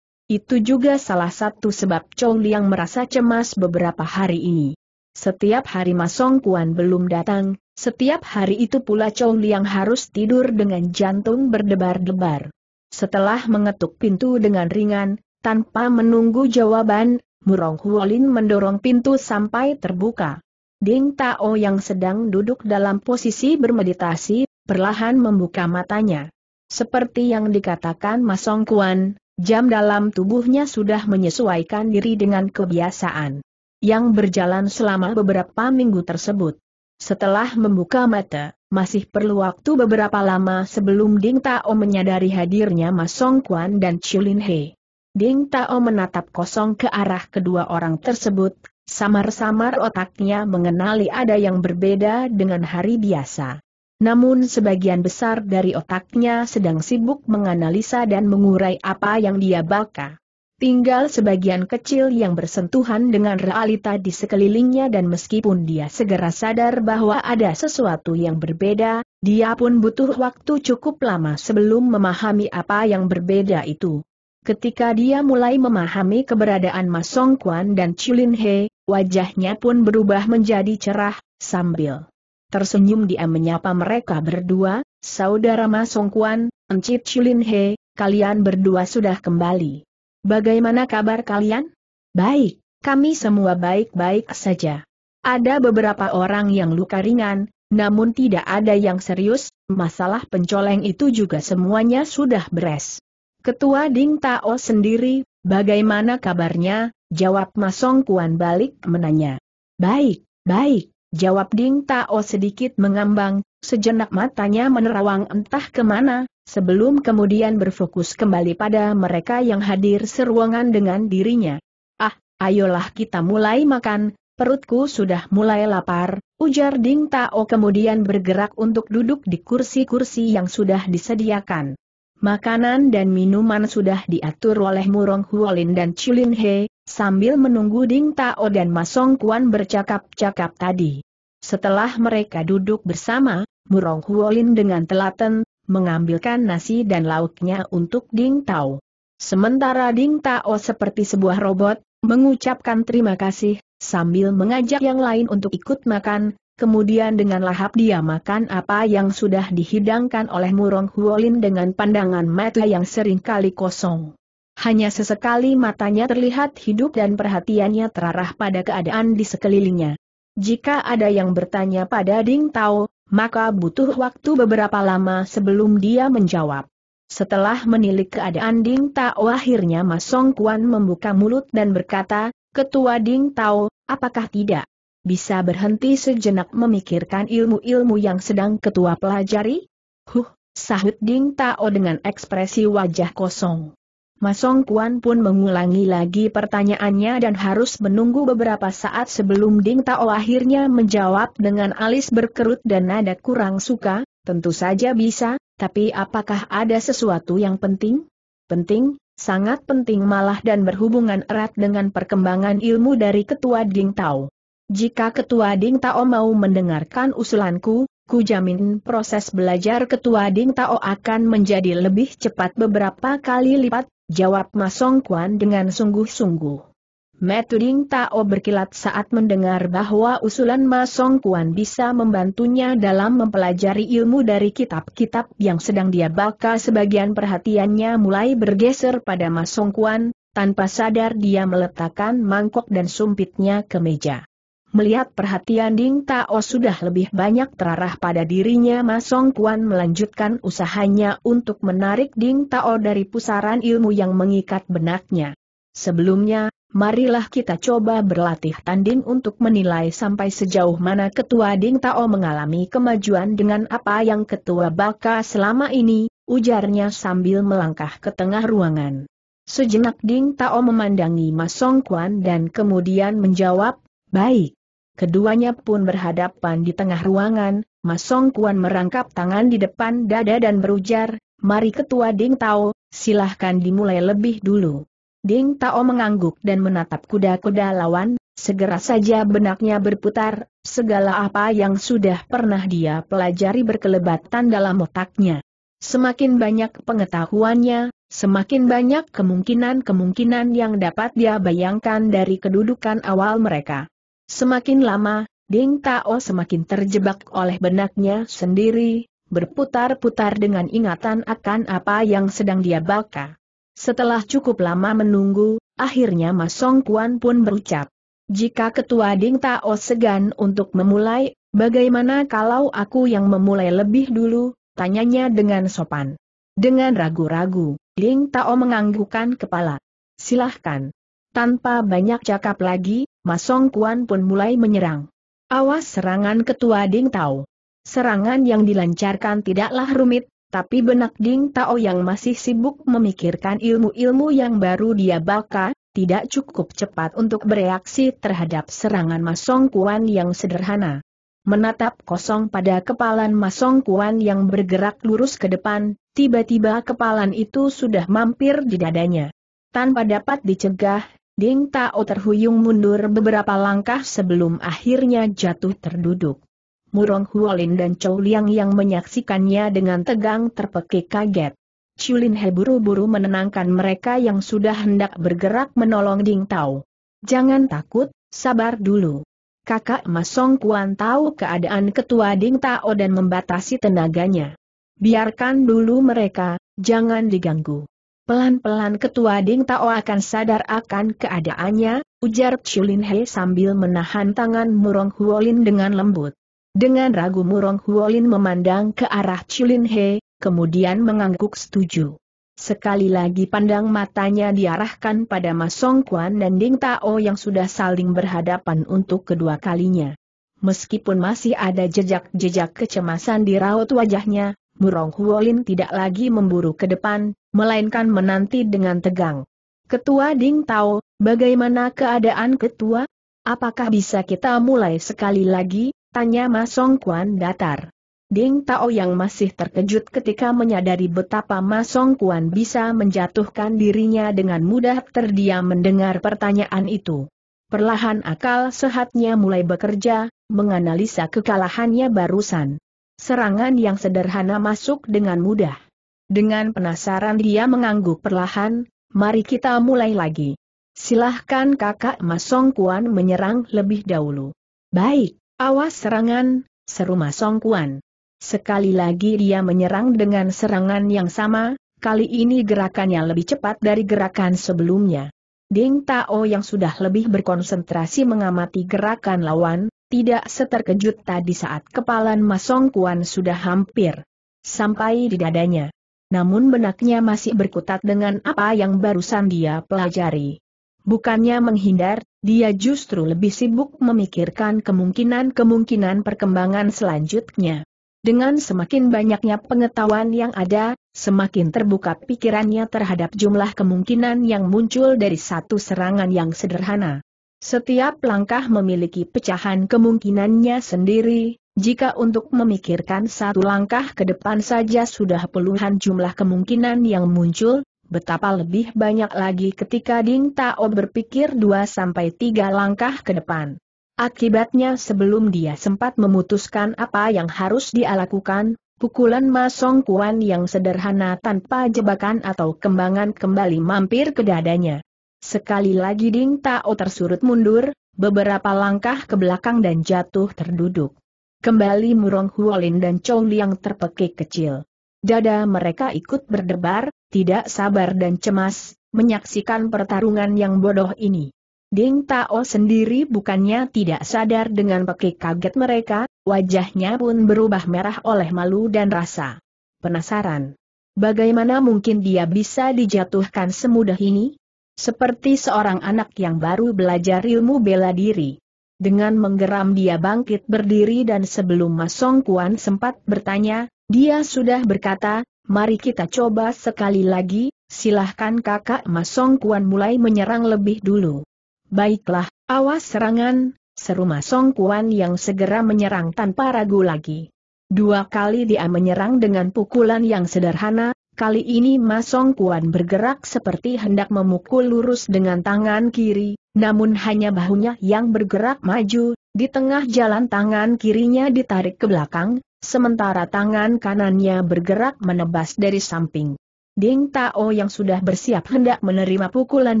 Itu juga salah satu sebab Chou Liang merasa cemas beberapa hari ini. Setiap hari Ma Songkuan belum datang, setiap hari itu pula Chou Liang harus tidur dengan jantung berdebar-debar. Setelah mengetuk pintu dengan ringan, tanpa menunggu jawaban, Murong Huolin mendorong pintu sampai terbuka. Ding Tao yang sedang duduk dalam posisi bermeditasi, perlahan membuka matanya. Seperti yang dikatakan Ma Songkuan, jam dalam tubuhnya sudah menyesuaikan diri dengan kebiasaan yang berjalan selama beberapa minggu tersebut. Setelah membuka mata, masih perlu waktu beberapa lama sebelum Ding Tao menyadari hadirnya Ma Songkuan dan Chiu Lin He. Ding Tao menatap kosong ke arah kedua orang tersebut, samar-samar otaknya mengenali ada yang berbeda dengan hari biasa. Namun sebagian besar dari otaknya sedang sibuk menganalisa dan mengurai apa yang dia baca. Tinggal sebagian kecil yang bersentuhan dengan realita di sekelilingnya, dan meskipun dia segera sadar bahwa ada sesuatu yang berbeda, dia pun butuh waktu cukup lama sebelum memahami apa yang berbeda itu. Ketika dia mulai memahami keberadaan Ma Songkuan dan Chiu Lin He, wajahnya pun berubah menjadi cerah, sambil tersenyum dia menyapa mereka berdua, "Saudara Ma Songkuan, Encik Chiu Lin He, kalian berdua sudah kembali. Bagaimana kabar kalian?" "Baik, kami semua baik-baik saja. Ada beberapa orang yang luka ringan, namun tidak ada yang serius. Masalah pencoleng itu juga semuanya sudah beres." "Ketua Ding Tao sendiri, bagaimana kabarnya?" jawab Ma Songkuan balik menanya. "Baik, baik," jawab Ding Tao sedikit mengambang, sejenak matanya menerawang entah kemana, sebelum kemudian berfokus kembali pada mereka yang hadir seruangan dengan dirinya. "Ah, ayolah kita mulai makan, perutku sudah mulai lapar," ujar Ding Tao kemudian bergerak untuk duduk di kursi-kursi yang sudah disediakan. Makanan dan minuman sudah diatur oleh Murong Huolin dan Chiu Lin He, sambil menunggu Ding Tao dan Ma Songkuan bercakap-cakap tadi. Setelah mereka duduk bersama, Murong Huolin dengan telaten mengambilkan nasi dan lauknya untuk Ding Tao. Sementara Ding Tao seperti sebuah robot, mengucapkan terima kasih, sambil mengajak yang lain untuk ikut makan, kemudian dengan lahap dia makan apa yang sudah dihidangkan oleh Murong Huolin dengan pandangan mata yang seringkali kosong. Hanya sesekali matanya terlihat hidup dan perhatiannya terarah pada keadaan di sekelilingnya. Jika ada yang bertanya pada Ding Tao, maka butuh waktu beberapa lama sebelum dia menjawab. Setelah menilik keadaan Ding Tao, akhirnya Ma Songkuan membuka mulut dan berkata, "Ketua Ding Tao, apakah tidak bisa berhenti sejenak memikirkan ilmu-ilmu yang sedang ketua pelajari?" "Huh," sahut Ding Tao dengan ekspresi wajah kosong. Ma Songkuan pun mengulangi lagi pertanyaannya dan harus menunggu beberapa saat sebelum Ding Tao akhirnya menjawab dengan alis berkerut dan nada kurang suka, "Tentu saja bisa, Tapi apakah ada sesuatu yang penting? Penting, sangat penting malah dan berhubungan erat dengan perkembangan ilmu dari Ketua Ding Tao. Jika Ketua Ding Tao mau mendengarkan usulanku, ku jamin proses belajar Ketua Ding Tao akan menjadi lebih cepat beberapa kali lipat, jawab Ma Songkuan dengan sungguh-sungguh. Mata Ding Tao berkilat saat mendengar bahwa usulan Ma Songkuan bisa membantunya dalam mempelajari ilmu dari kitab-kitab yang sedang dia baca. Sebagian perhatiannya mulai bergeser pada Ma Songkuan, tanpa sadar dia meletakkan mangkok dan sumpitnya ke meja. Melihat perhatian Ding Tao sudah lebih banyak terarah pada dirinya, Ma Songkuan melanjutkan usahanya untuk menarik Ding Tao dari pusaran ilmu yang mengikat benaknya. Sebelumnya, marilah kita coba berlatih tanding untuk menilai sampai sejauh mana Ketua Ding Tao mengalami kemajuan dengan apa yang Ketua baca selama ini, ujarnya sambil melangkah ke tengah ruangan. Sejenak Ding Tao memandangi Ma Songkuan dan kemudian menjawab, "Baik." Keduanya pun berhadapan di tengah ruangan. Ma Songkuan merangkap tangan di depan dada dan berujar, "Mari Ketua Ding Tao, silahkan dimulai lebih dulu." Ding Tao mengangguk dan menatap kuda-kuda lawan, segera saja benaknya berputar, segala apa yang sudah pernah dia pelajari berkelebatan dalam otaknya. Semakin banyak pengetahuannya, semakin banyak kemungkinan-kemungkinan yang dapat dia bayangkan dari kedudukan awal mereka. Semakin lama, Ding Tao semakin terjebak oleh benaknya sendiri, berputar-putar dengan ingatan akan apa yang sedang dia baca. Setelah cukup lama menunggu, akhirnya Ma Songkuan pun berucap, "Jika Ketua Ding Tao segan untuk memulai, bagaimana kalau aku yang memulai lebih dulu?" tanyanya dengan sopan. Dengan ragu-ragu, Ding Tao menganggukkan kepala. "Silahkan." Tanpa banyak cakap lagi, Ma Songkuan pun mulai menyerang. Awas serangan Ketua Ding Tao. Serangan yang dilancarkan tidaklah rumit, tapi benak Ding Tao yang masih sibuk memikirkan ilmu-ilmu yang baru dia baca, tidak cukup cepat untuk bereaksi terhadap serangan Ma Songkuan yang sederhana. Menatap kosong pada kepalan Ma Songkuan yang bergerak lurus ke depan, tiba-tiba kepalan itu sudah mampir di dadanya. Tanpa dapat dicegah, Ding Tao terhuyung mundur beberapa langkah sebelum akhirnya jatuh terduduk. Murong Huolin dan Chou Liang yang menyaksikannya dengan tegang terpekik kaget. Chiu Lin He buru-buru menenangkan mereka yang sudah hendak bergerak menolong Ding Tao. "Jangan takut, sabar dulu. Kakak Ma Songkuan tahu keadaan Ketua Ding Tao dan membatasi tenaganya. Biarkan dulu mereka, jangan diganggu. Pelan-pelan Ketua Ding Tao akan sadar akan keadaannya," ujar Chiu Lin He sambil menahan tangan Murong Huolin dengan lembut. Dengan ragu Murong Huolin memandang ke arah Chiu Lin He, kemudian mengangguk setuju. Sekali lagi pandang matanya diarahkan pada Ma Songkuan dan Ding Tao yang sudah saling berhadapan untuk kedua kalinya. Meskipun masih ada jejak-jejak kecemasan di raut wajahnya, Murong Huolin tidak lagi memburu ke depan, melainkan menanti dengan tegang. "Ketua Ding Tao, bagaimana keadaan Ketua? Apakah bisa kita mulai sekali lagi?" tanya Ma Songkuan datar. Ding Tao yang masih terkejut ketika menyadari betapa Ma Songkuan bisa menjatuhkan dirinya dengan mudah terdiam mendengar pertanyaan itu. Perlahan akal sehatnya mulai bekerja, menganalisa kekalahannya barusan. Serangan yang sederhana masuk dengan mudah. Dengan penasaran dia mengangguk perlahan, "Mari kita mulai lagi. Silahkan kakak Ma Songkuan menyerang lebih dahulu." "Baik. Awas serangan," seru Ma Songkuan. Sekali lagi dia menyerang dengan serangan yang sama, kali ini gerakannya lebih cepat dari gerakan sebelumnya. Ding Tao yang sudah lebih berkonsentrasi mengamati gerakan lawan, tidak seterkejut tadi saat kepalan Ma Songkuan sudah hampir sampai di dadanya. Namun benaknya masih berkutat dengan apa yang barusan dia pelajari. Bukannya menghindar, dia justru lebih sibuk memikirkan kemungkinan-kemungkinan perkembangan selanjutnya. Dengan semakin banyaknya pengetahuan yang ada, semakin terbuka pikirannya terhadap jumlah kemungkinan yang muncul dari satu serangan yang sederhana. Setiap langkah memiliki pecahan kemungkinannya sendiri, Jika untuk memikirkan satu langkah ke depan saja sudah puluhan jumlah kemungkinan yang muncul, betapa lebih banyak lagi ketika Ding Tao berpikir dua sampai tiga langkah ke depan. Akibatnya sebelum dia sempat memutuskan apa yang harus dia lakukan, pukulan Ma Songkuan yang sederhana tanpa jebakan atau kembangan kembali mampir ke dadanya. Sekali lagi Ding Tao tersurut mundur, beberapa langkah ke belakang dan jatuh terduduk. Kembali Murong Huolin dan Chou Liang terpekik kecil. Dada mereka ikut berdebar, tidak sabar dan cemas, menyaksikan pertarungan yang bodoh ini. Ding Tao sendiri bukannya tidak sadar dengan pekik kaget mereka, wajahnya pun berubah merah oleh malu dan rasa penasaran. Bagaimana mungkin dia bisa dijatuhkan semudah ini? Seperti seorang anak yang baru belajar ilmu bela diri. Dengan menggeram dia bangkit berdiri dan sebelum Ma Songkuan sempat bertanya, dia sudah berkata, mari kita coba sekali lagi, silahkan kakak. Ma Songkuan mulai menyerang lebih dulu. Baiklah, awas serangan, seru Ma Songkuan yang segera menyerang tanpa ragu lagi. Dua kali dia menyerang dengan pukulan yang sederhana, kali ini Ma Songkuan bergerak seperti hendak memukul lurus dengan tangan kiri. Namun hanya bahunya yang bergerak maju, di tengah jalan tangan kirinya ditarik ke belakang, sementara tangan kanannya bergerak menebas dari samping. Ding Tao yang sudah bersiap hendak menerima pukulan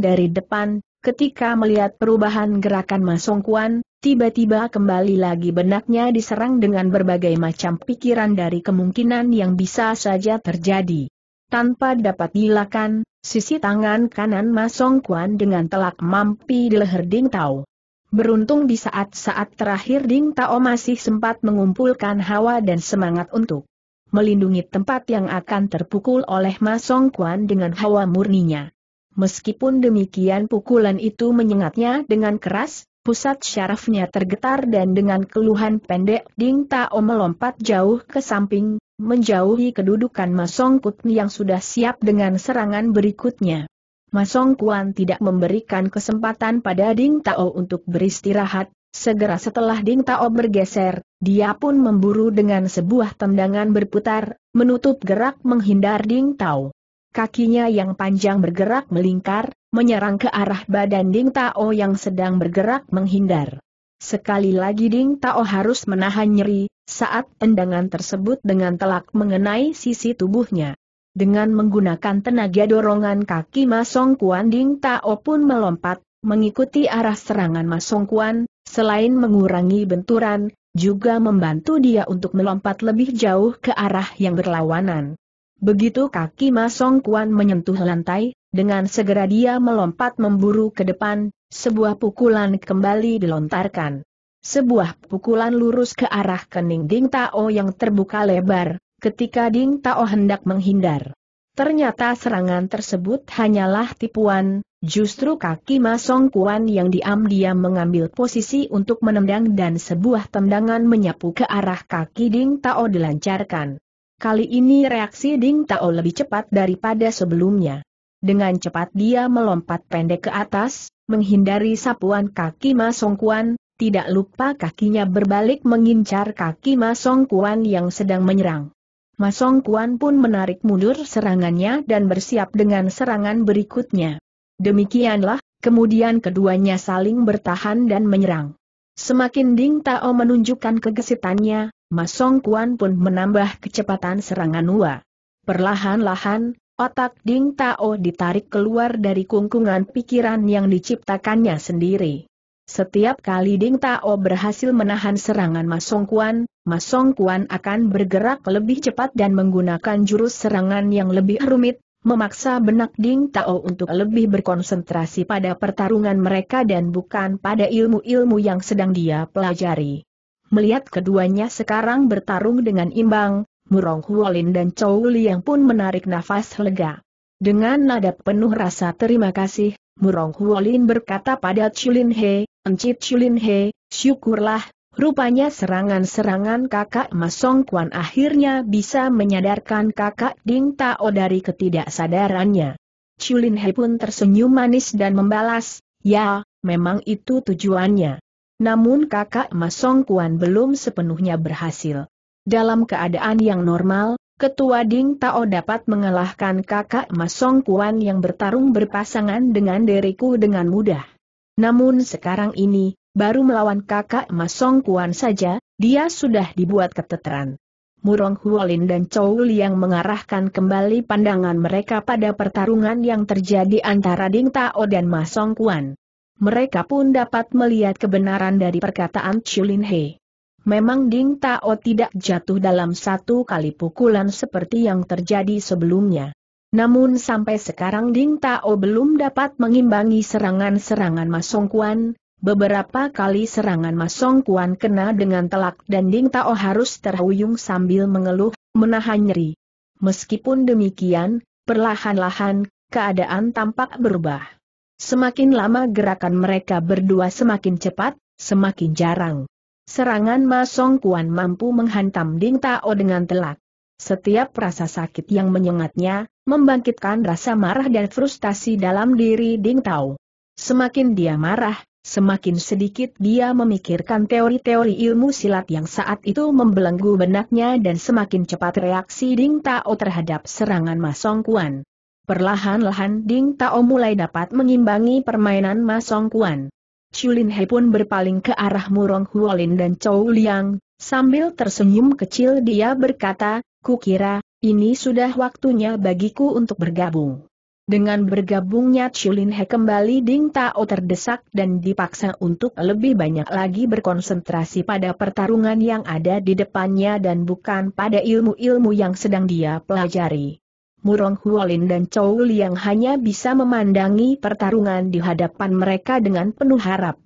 dari depan, ketika melihat perubahan gerakan Ma Songkuan, tiba-tiba kembali lagi benaknya diserang dengan berbagai macam pikiran dari kemungkinan yang bisa saja terjadi. Tanpa dapat dilakukan, sisi tangan kanan Ma Songkuan dengan telak mampi di leher Ding Tao. Beruntung di saat-saat terakhir Ding Tao masih sempat mengumpulkan hawa dan semangat untuk melindungi tempat yang akan terpukul oleh Ma Songkuan dengan hawa murninya. Meskipun demikian pukulan itu menyengatnya dengan keras, pusat syarafnya tergetar dan dengan keluhan pendek Ding Tao melompat jauh ke samping, menjauhi kedudukan Ma Songkuan yang sudah siap dengan serangan berikutnya. Ma Songkuan tidak memberikan kesempatan pada Ding Tao untuk beristirahat, segera setelah Ding Tao bergeser, dia pun memburu dengan sebuah tendangan berputar, menutup gerak menghindar Ding Tao. Kakinya yang panjang bergerak melingkar, menyerang ke arah badan Ding Tao yang sedang bergerak menghindar. Sekali lagi Ding Tao harus menahan nyeri saat tendangan tersebut dengan telak mengenai sisi tubuhnya. Dengan menggunakan tenaga dorongan kaki Ma Songkuan, Ding Tao pun melompat, mengikuti arah serangan Ma Songkuan, selain mengurangi benturan, juga membantu dia untuk melompat lebih jauh ke arah yang berlawanan. Begitu kaki Ma Songkuan menyentuh lantai, dengan segera dia melompat memburu ke depan, sebuah pukulan kembali dilontarkan. Sebuah pukulan lurus ke arah kening Ding Tao yang terbuka lebar, ketika Ding Tao hendak menghindar. Ternyata serangan tersebut hanyalah tipuan, justru kaki Ma Songkuan yang diam-diam mengambil posisi untuk menendang dan sebuah tendangan menyapu ke arah kaki Ding Tao dilancarkan. Kali ini reaksi Ding Tao lebih cepat daripada sebelumnya. Dengan cepat dia melompat pendek ke atas, menghindari sapuan kaki Ma Songkuan. Tidak lupa kakinya berbalik mengincar kaki Ma Songkuan yang sedang menyerang. Ma Songkuan pun menarik mundur serangannya dan bersiap dengan serangan berikutnya. Demikianlah, kemudian keduanya saling bertahan dan menyerang. Semakin Ding Tao menunjukkan kegesitannya, Ma Songkuan pun menambah kecepatan serangan Hua. Perlahan-lahan, otak Ding Tao ditarik keluar dari kungkungan pikiran yang diciptakannya sendiri. Setiap kali Ding Tao berhasil menahan serangan Ma Songkuan, Ma Songkuan akan bergerak lebih cepat dan menggunakan jurus serangan yang lebih rumit, memaksa benak Ding Tao untuk lebih berkonsentrasi pada pertarungan mereka dan bukan pada ilmu-ilmu yang sedang dia pelajari. Melihat keduanya sekarang bertarung dengan imbang, Murong Huolin dan Chou Liang pun menarik nafas lega. Dengan nada penuh rasa terima kasih, Murong Huolin berkata pada Chiu Lin He, "Encik Chiu Lin He, syukurlah, rupanya serangan-serangan kakak Ma Songkuan akhirnya bisa menyadarkan kakak Ding Tao dari ketidaksadarannya." Chiu Lin He pun tersenyum manis dan membalas, "Ya, memang itu tujuannya. namun kakak Ma Songkuan belum sepenuhnya berhasil. Dalam keadaan yang normal, Ketua Ding Tao dapat mengalahkan kakak Ma Songkuan yang bertarung berpasangan dengan diriku dengan mudah. Namun sekarang ini, baru melawan kakak Ma Songkuan saja, dia sudah dibuat keteteran. Murong Huolin dan Chou Liang mengarahkan kembali pandangan mereka pada pertarungan yang terjadi antara Ding Tao dan Ma Songkuan. Mereka pun dapat melihat kebenaran dari perkataan Chiu Lin He. Memang Ding Tao tidak jatuh dalam satu kali pukulan seperti yang terjadi sebelumnya. Namun sampai sekarang Ding Tao belum dapat mengimbangi serangan-serangan Ma Songkuan. Beberapa kali serangan Ma Songkuan kena dengan telak dan Ding Tao harus terhuyung sambil mengeluh, menahan nyeri. Meskipun demikian, perlahan-lahan, keadaan tampak berubah. Semakin lama gerakan mereka berdua semakin cepat, semakin jarang. Serangan Ma Songkuan mampu menghantam Ding Tao dengan telak. Setiap rasa sakit yang menyengatnya, membangkitkan rasa marah dan frustasi dalam diri Ding Tao. Semakin dia marah, semakin sedikit dia memikirkan teori-teori ilmu silat yang saat itu membelenggu benaknya dan semakin cepat reaksi Ding Tao terhadap serangan Ma Songkuan. Perlahan-lahan Ding Tao mulai dapat mengimbangi permainan Ma Songkuan. Chiu Lin He pun berpaling ke arah Murong Huolin dan Chou Liang, sambil tersenyum kecil dia berkata, "Kukira, ini sudah waktunya bagiku untuk bergabung." Dengan bergabungnya Chiu Lin He kembali Ding Tao terdesak dan dipaksa untuk lebih banyak lagi berkonsentrasi pada pertarungan yang ada di depannya dan bukan pada ilmu-ilmu yang sedang dia pelajari. Murong Huolin dan Chou Liang hanya bisa memandangi pertarungan di hadapan mereka dengan penuh harap.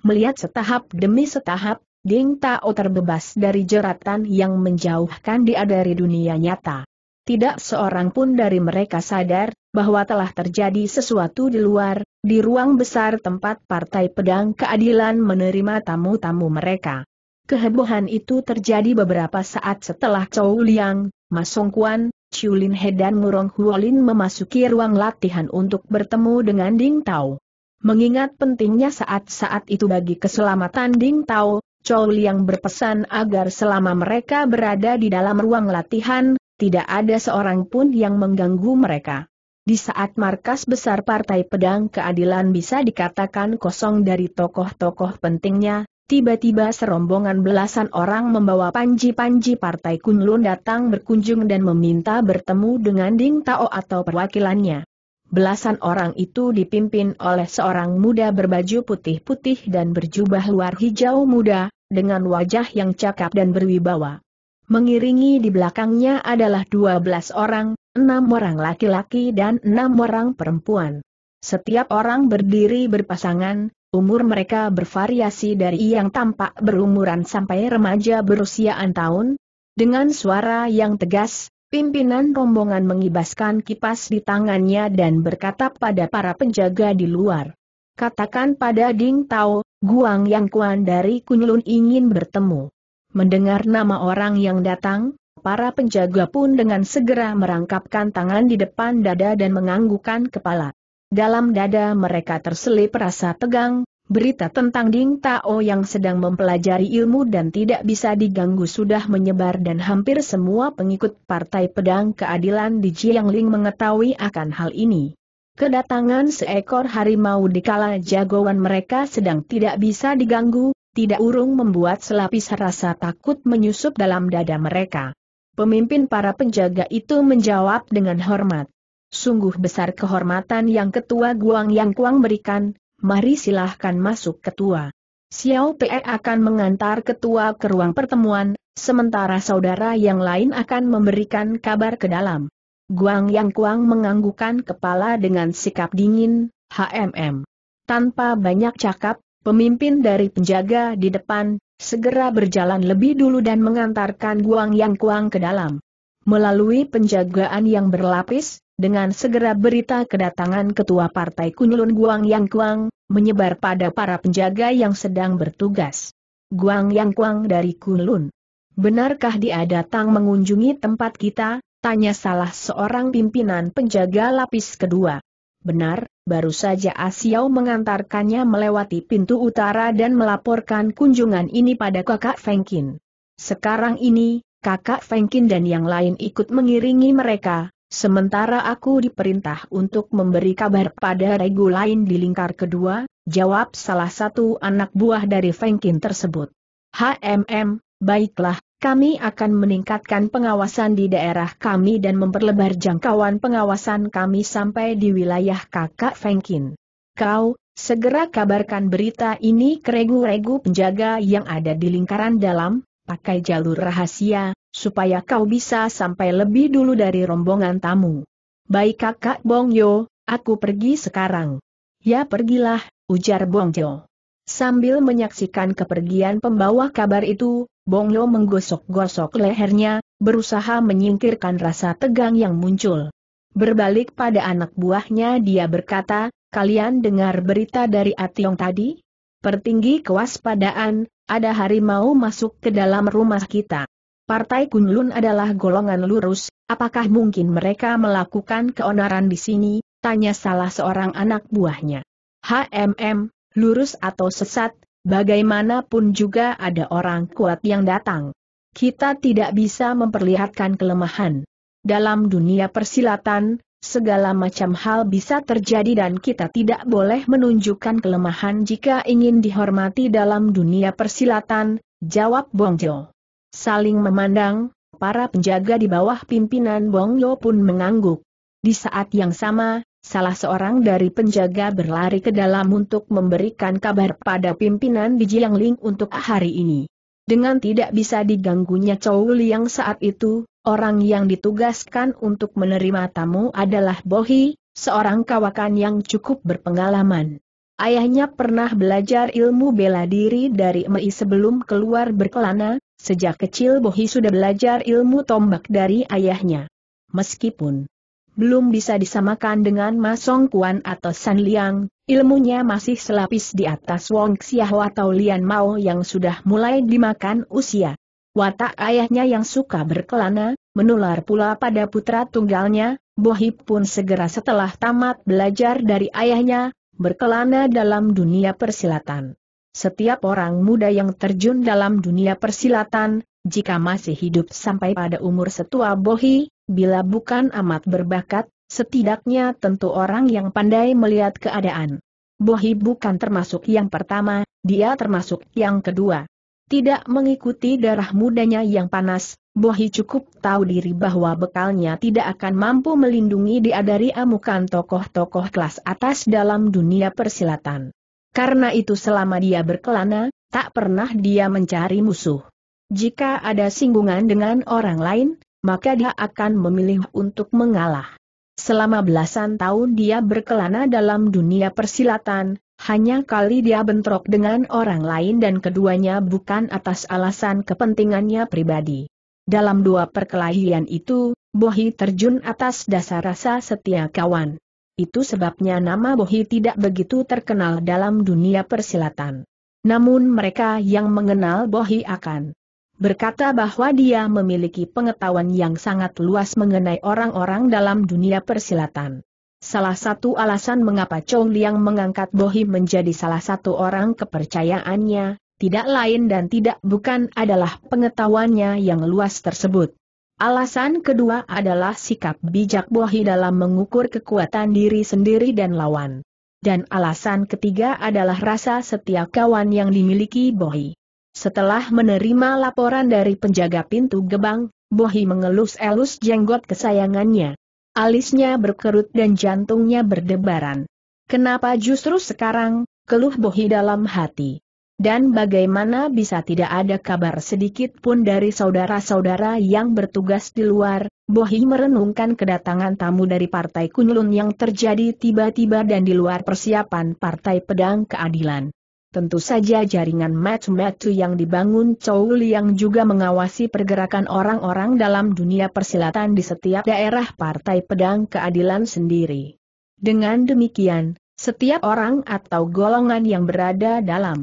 Melihat setahap demi setahap, Ding Tao terbebas dari jeratan yang menjauhkan dia dari dunia nyata. Tidak seorang pun dari mereka sadar bahwa telah terjadi sesuatu di luar, di ruang besar tempat Partai Pedang Keadilan menerima tamu-tamu mereka. Kehebohan itu terjadi beberapa saat setelah Chou Liang, Ma Songkuan, Chiu Lin He dan Murong Huolin memasuki ruang latihan untuk bertemu dengan Ding Tao. Mengingat pentingnya saat-saat itu bagi keselamatan Ding Tao, Chou Liang berpesan agar selama mereka berada di dalam ruang latihan, tidak ada seorang pun yang mengganggu mereka. Di saat markas besar Partai Pedang Keadilan bisa dikatakan kosong dari tokoh-tokoh pentingnya, tiba-tiba serombongan belasan orang membawa panji-panji Partai Kunlun datang berkunjung dan meminta bertemu dengan Ding Tao atau perwakilannya. Belasan orang itu dipimpin oleh seorang muda berbaju putih-putih dan berjubah luar hijau muda, dengan wajah yang cakap dan berwibawa. Mengiringi di belakangnya adalah dua belas orang, enam orang laki-laki dan enam orang perempuan. Setiap orang berdiri berpasangan, umur mereka bervariasi dari yang tampak berumuran sampai remaja berusiaan tahun. Dengan suara yang tegas, pimpinan rombongan mengibaskan kipas di tangannya dan berkata pada para penjaga di luar. "Katakan pada Ding Tao, Guan Yongquan dari Kunlun ingin bertemu." Mendengar nama orang yang datang, para penjaga pun dengan segera merangkapkan tangan di depan dada dan menganggukkan kepala. Dalam dada mereka terselip rasa tegang, berita tentang Ding Tao yang sedang mempelajari ilmu dan tidak bisa diganggu sudah menyebar dan hampir semua pengikut Partai Pedang Keadilan di Jiangling mengetahui akan hal ini. Kedatangan seekor harimau dikala jagoan mereka sedang tidak bisa diganggu, tidak urung membuat selapis rasa takut menyusup dalam dada mereka. Pemimpin para penjaga itu menjawab dengan hormat. "Sungguh besar kehormatan yang Ketua Guan Yongquan berikan, mari silahkan masuk Ketua. Xiao Pe akan mengantar Ketua ke ruang pertemuan, sementara saudara yang lain akan memberikan kabar ke dalam." Guan Yongquan menganggukkan kepala dengan sikap dingin, hmm. Tanpa banyak cakap, pemimpin dari penjaga di depan segera berjalan lebih dulu dan mengantarkan Guan Yongquan ke dalam. Melalui penjagaan yang berlapis, dengan segera berita kedatangan Ketua Partai Kunlun Guan Yongquan menyebar pada para penjaga yang sedang bertugas. "Guan Yongquan dari Kunlun. Benarkah dia datang mengunjungi tempat kita?" tanya salah seorang pimpinan penjaga lapis kedua. Benar, baru saja A Xiao mengantarkannya melewati pintu utara dan melaporkan kunjungan ini pada kakak Feng Qin. Sekarang ini, kakak Feng Qin dan yang lain ikut mengiringi mereka, sementara aku diperintah untuk memberi kabar pada regu lain di lingkar kedua, jawab salah satu anak buah dari Feng Qin tersebut. H M M, baiklah, kami akan meningkatkan pengawasan di daerah kami dan memperlebar jangkauan pengawasan kami sampai di wilayah kakak Feng Qin. Kau, segera kabarkan berita ini ke regu-regu penjaga yang ada di lingkaran dalam, pakai jalur rahasia, supaya kau bisa sampai lebih dulu dari rombongan tamu. Baik kakak Bongyo, aku pergi sekarang. Ya pergilah, ujar Bongyo. Sambil menyaksikan kepergian pembawa kabar itu, Bongyo menggosok-gosok lehernya, berusaha menyingkirkan rasa tegang yang muncul. Berbalik pada anak buahnya dia berkata, kalian dengar berita dari A Tiong tadi? Pertinggi kewaspadaan, ada harimau masuk ke dalam rumah kita. Partai Kunlun adalah golongan lurus, apakah mungkin mereka melakukan keonaran di sini? Tanya salah seorang anak buahnya. H M M, lurus atau sesat, bagaimanapun juga ada orang kuat yang datang. Kita tidak bisa memperlihatkan kelemahan. Dalam dunia persilatan, segala macam hal bisa terjadi dan kita tidak boleh menunjukkan kelemahan jika ingin dihormati dalam dunia persilatan, jawab Bongyo. Saling memandang, para penjaga di bawah pimpinan Bongyo pun mengangguk. Di saat yang sama, salah seorang dari penjaga berlari ke dalam untuk memberikan kabar pada pimpinan di Jiangling untuk hari ini. Dengan tidak bisa diganggunya Chou Liang saat itu, orang yang ditugaskan untuk menerima tamu adalah Bohi, seorang kawakan yang cukup berpengalaman. Ayahnya pernah belajar ilmu bela diri dari M I sebelum keluar berkelana. Sejak kecil Bohi sudah belajar ilmu tombak dari ayahnya. Meskipun belum bisa disamakan dengan Ma Songkuan atau San Liang, ilmunya masih selapis di atas Wang Xiaho atau Lian Mao yang sudah mulai dimakan usia. Watak ayahnya yang suka berkelana, menular pula pada putra tunggalnya, Bohi pun segera setelah tamat belajar dari ayahnya, berkelana dalam dunia persilatan. Setiap orang muda yang terjun dalam dunia persilatan, jika masih hidup sampai pada umur setua Bohi, bila bukan amat berbakat, setidaknya tentu orang yang pandai melihat keadaan. Bohi bukan termasuk yang pertama, dia termasuk yang kedua. Tidak mengikuti darah mudanya yang panas, Bohi cukup tahu diri bahwa bekalnya tidak akan mampu melindungi dia dari amukan tokoh-tokoh kelas atas dalam dunia persilatan. Karena itu selama dia berkelana, tak pernah dia mencari musuh. Jika ada singgungan dengan orang lain, maka dia akan memilih untuk mengalah. Selama belasan tahun dia berkelana dalam dunia persilatan, hanya kali dia bentrok dengan orang lain dan keduanya bukan atas alasan kepentingannya pribadi. Dalam dua perkelahian itu, Bohi terjun atas dasar rasa setia kawan. Itu sebabnya nama Bohi tidak begitu terkenal dalam dunia persilatan. Namun mereka yang mengenal Bohi akan berkata bahwa dia memiliki pengetahuan yang sangat luas mengenai orang-orang dalam dunia persilatan. Salah satu alasan mengapa Chou Liang mengangkat Bohi menjadi salah satu orang kepercayaannya, tidak lain dan tidak bukan adalah pengetahuannya yang luas tersebut. Alasan kedua adalah sikap bijak Bohi dalam mengukur kekuatan diri sendiri dan lawan. Dan alasan ketiga adalah rasa setia kawan yang dimiliki Bohi. Setelah menerima laporan dari penjaga pintu gerbang, Bohi mengelus-elus jenggot kesayangannya. Alisnya berkerut dan jantungnya berdebaran. Kenapa justru sekarang, keluh Bohi dalam hati. Dan bagaimana bisa tidak ada kabar sedikit pun dari saudara-saudara yang bertugas di luar, Bohi merenungkan kedatangan tamu dari Partai Kunlun yang terjadi tiba-tiba dan di luar persiapan Partai Pedang Keadilan. Tentu saja jaringan match-match yang dibangun Chou Liang juga mengawasi pergerakan orang-orang dalam dunia persilatan di setiap daerah Partai Pedang Keadilan sendiri. Dengan demikian, setiap orang atau golongan yang berada dalam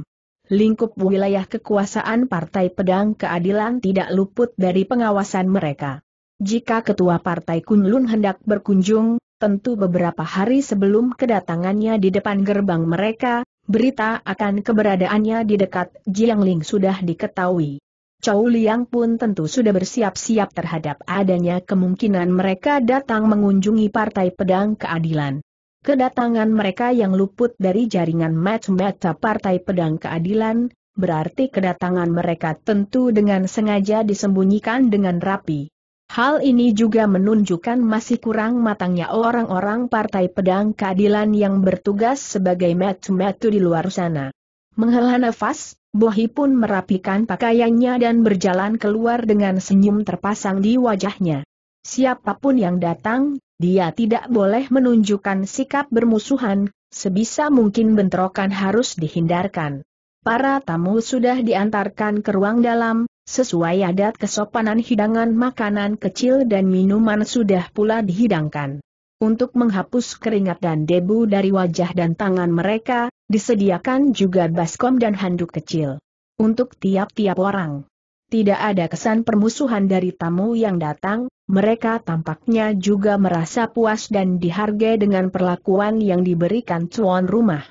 lingkup wilayah kekuasaan Partai Pedang Keadilan tidak luput dari pengawasan mereka. Jika ketua Partai Kunlun hendak berkunjung, tentu beberapa hari sebelum kedatangannya di depan gerbang mereka, berita akan keberadaannya di dekat Jiangling sudah diketahui. Chou Liang pun tentu sudah bersiap-siap terhadap adanya kemungkinan mereka datang mengunjungi Partai Pedang Keadilan. Kedatangan mereka yang luput dari jaringan mata-mata Partai Pedang Keadilan, berarti kedatangan mereka tentu dengan sengaja disembunyikan dengan rapi. Hal ini juga menunjukkan masih kurang matangnya orang-orang Partai Pedang Keadilan yang bertugas sebagai mata-mata di luar sana. Menghela nafas, Bohi pun merapikan pakaiannya dan berjalan keluar dengan senyum terpasang di wajahnya. Siapapun yang datang, dia tidak boleh menunjukkan sikap bermusuhan, sebisa mungkin bentrokan harus dihindarkan. Para tamu sudah diantarkan ke ruang dalam, sesuai adat kesopanan hidangan makanan kecil dan minuman sudah pula dihidangkan. Untuk menghapus keringat dan debu dari wajah dan tangan mereka, disediakan juga baskom dan handuk kecil. Untuk tiap-tiap orang. Tidak ada kesan permusuhan dari tamu yang datang, mereka tampaknya juga merasa puas dan dihargai dengan perlakuan yang diberikan tuan rumah.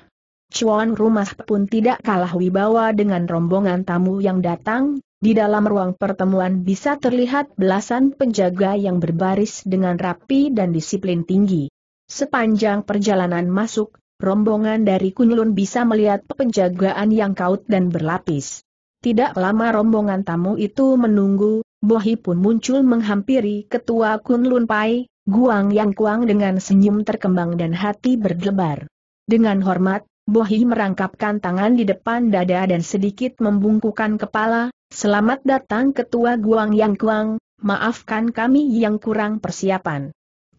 Tuan rumah pun tidak kalah wibawa dengan rombongan tamu yang datang, di dalam ruang pertemuan bisa terlihat belasan penjaga yang berbaris dengan rapi dan disiplin tinggi. Sepanjang perjalanan masuk, rombongan dari Kunlun bisa melihat penjagaan yang kaut dan berlapis. Tidak lama rombongan tamu itu menunggu, Bohi pun muncul menghampiri ketua Kunlun Pai, Guan Yongquan dengan senyum terkembang dan hati berdebar. Dengan hormat, Bohi merangkapkan tangan di depan dada dan sedikit membungkukkan kepala, "Selamat datang ketua Guan Yongquan, maafkan kami yang kurang persiapan.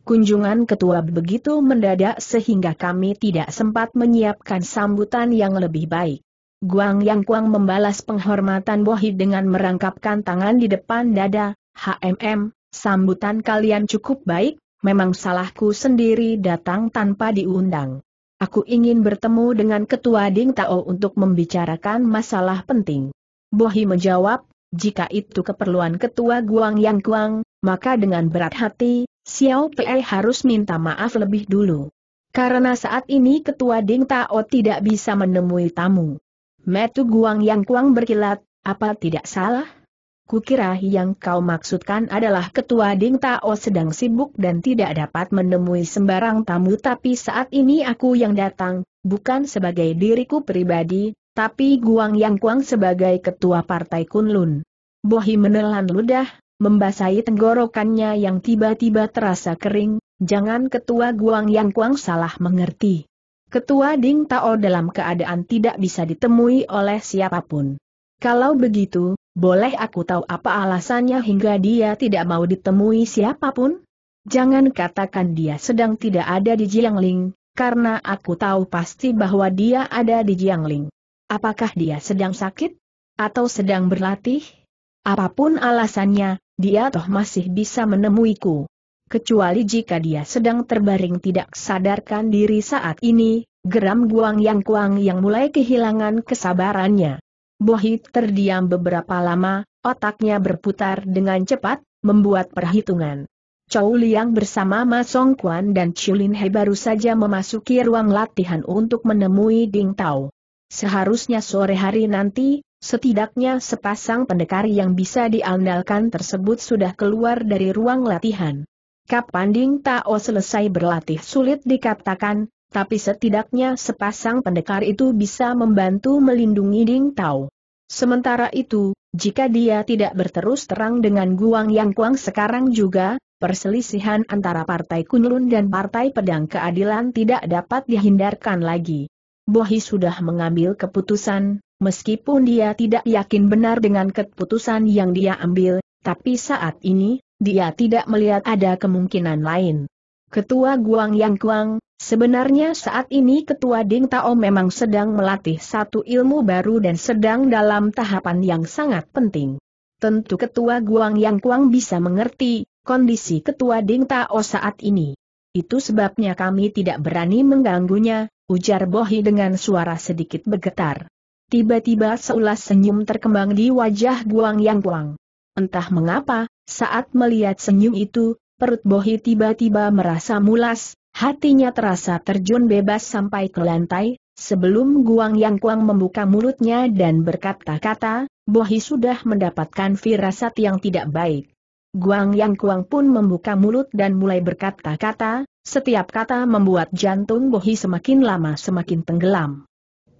Kunjungan ketua begitu mendadak sehingga kami tidak sempat menyiapkan sambutan yang lebih baik." Guan Yongquan membalas penghormatan Bohi dengan merangkapkan tangan di depan dada, "Hmm, sambutan kalian cukup baik, memang salahku sendiri datang tanpa diundang. Aku ingin bertemu dengan ketua Ding Tao untuk membicarakan masalah penting." Bohi menjawab, "Jika itu keperluan ketua Guan Yongquan, maka dengan berat hati, Xiao Pei harus minta maaf lebih dulu. Karena saat ini ketua Ding Tao tidak bisa menemui tamu." Mata Guan Yongquan berkilat, "Apa tidak salah? Kukira yang kau maksudkan adalah ketua Ding Tao sedang sibuk dan tidak dapat menemui sembarang tamu, tapi saat ini aku yang datang, bukan sebagai diriku pribadi, tapi Guan Yongquan sebagai ketua Partai Kunlun." Bohi menelan ludah, membasahi tenggorokannya yang tiba-tiba terasa kering, "Jangan ketua Guan Yongquan salah mengerti. Ketua Ding Tao dalam keadaan tidak bisa ditemui oleh siapapun. Kalau begitu, boleh aku tahu apa alasannya hingga dia tidak mau ditemui siapapun? Jangan katakan dia sedang tidak ada di Jiangling, karena aku tahu pasti bahwa dia ada di Jiangling. Apakah dia sedang sakit? Atau sedang berlatih? Apapun alasannya, dia toh masih bisa menemuiku. Kecuali jika dia sedang terbaring tidak sadarkan diri saat ini," geram Guan Yongquan yang mulai kehilangan kesabarannya. Bohi terdiam beberapa lama, otaknya berputar dengan cepat, membuat perhitungan. Chou Liang bersama Ma Songkuan dan Chiu Lin He baru saja memasuki ruang latihan untuk menemui Ding Tao. Seharusnya sore hari nanti, setidaknya sepasang pendekar yang bisa diandalkan tersebut sudah keluar dari ruang latihan. Kapan Ding Tao selesai berlatih sulit dikatakan, tapi setidaknya sepasang pendekar itu bisa membantu melindungi Ding Tao. Sementara itu, jika dia tidak berterus terang dengan Guan Yongquan sekarang juga, perselisihan antara Partai Kunlun dan Partai Pedang Keadilan tidak dapat dihindarkan lagi. Bohi sudah mengambil keputusan, meskipun dia tidak yakin benar dengan keputusan yang dia ambil, tapi saat ini, dia tidak melihat ada kemungkinan lain. Ketua Guan Yongquan, sebenarnya saat ini ketua Ding Tao memang sedang melatih satu ilmu baru dan sedang dalam tahapan yang sangat penting. Tentu ketua Guan Yongquan bisa mengerti kondisi ketua Ding Tao saat ini. Itu sebabnya kami tidak berani mengganggunya, ujar Bohi dengan suara sedikit bergetar. Tiba-tiba seulas senyum terkembang di wajah Guan Yongquan. Entah mengapa, saat melihat senyum itu, Perut Bohi tiba-tiba merasa mulas, hatinya terasa terjun bebas sampai ke lantai. Sebelum Guan Yongquan membuka mulutnya dan berkata-kata, Bohi sudah mendapatkan firasat yang tidak baik. Guan Yongquan pun membuka mulut dan mulai berkata-kata, setiap kata membuat jantung Bohi semakin lama semakin tenggelam.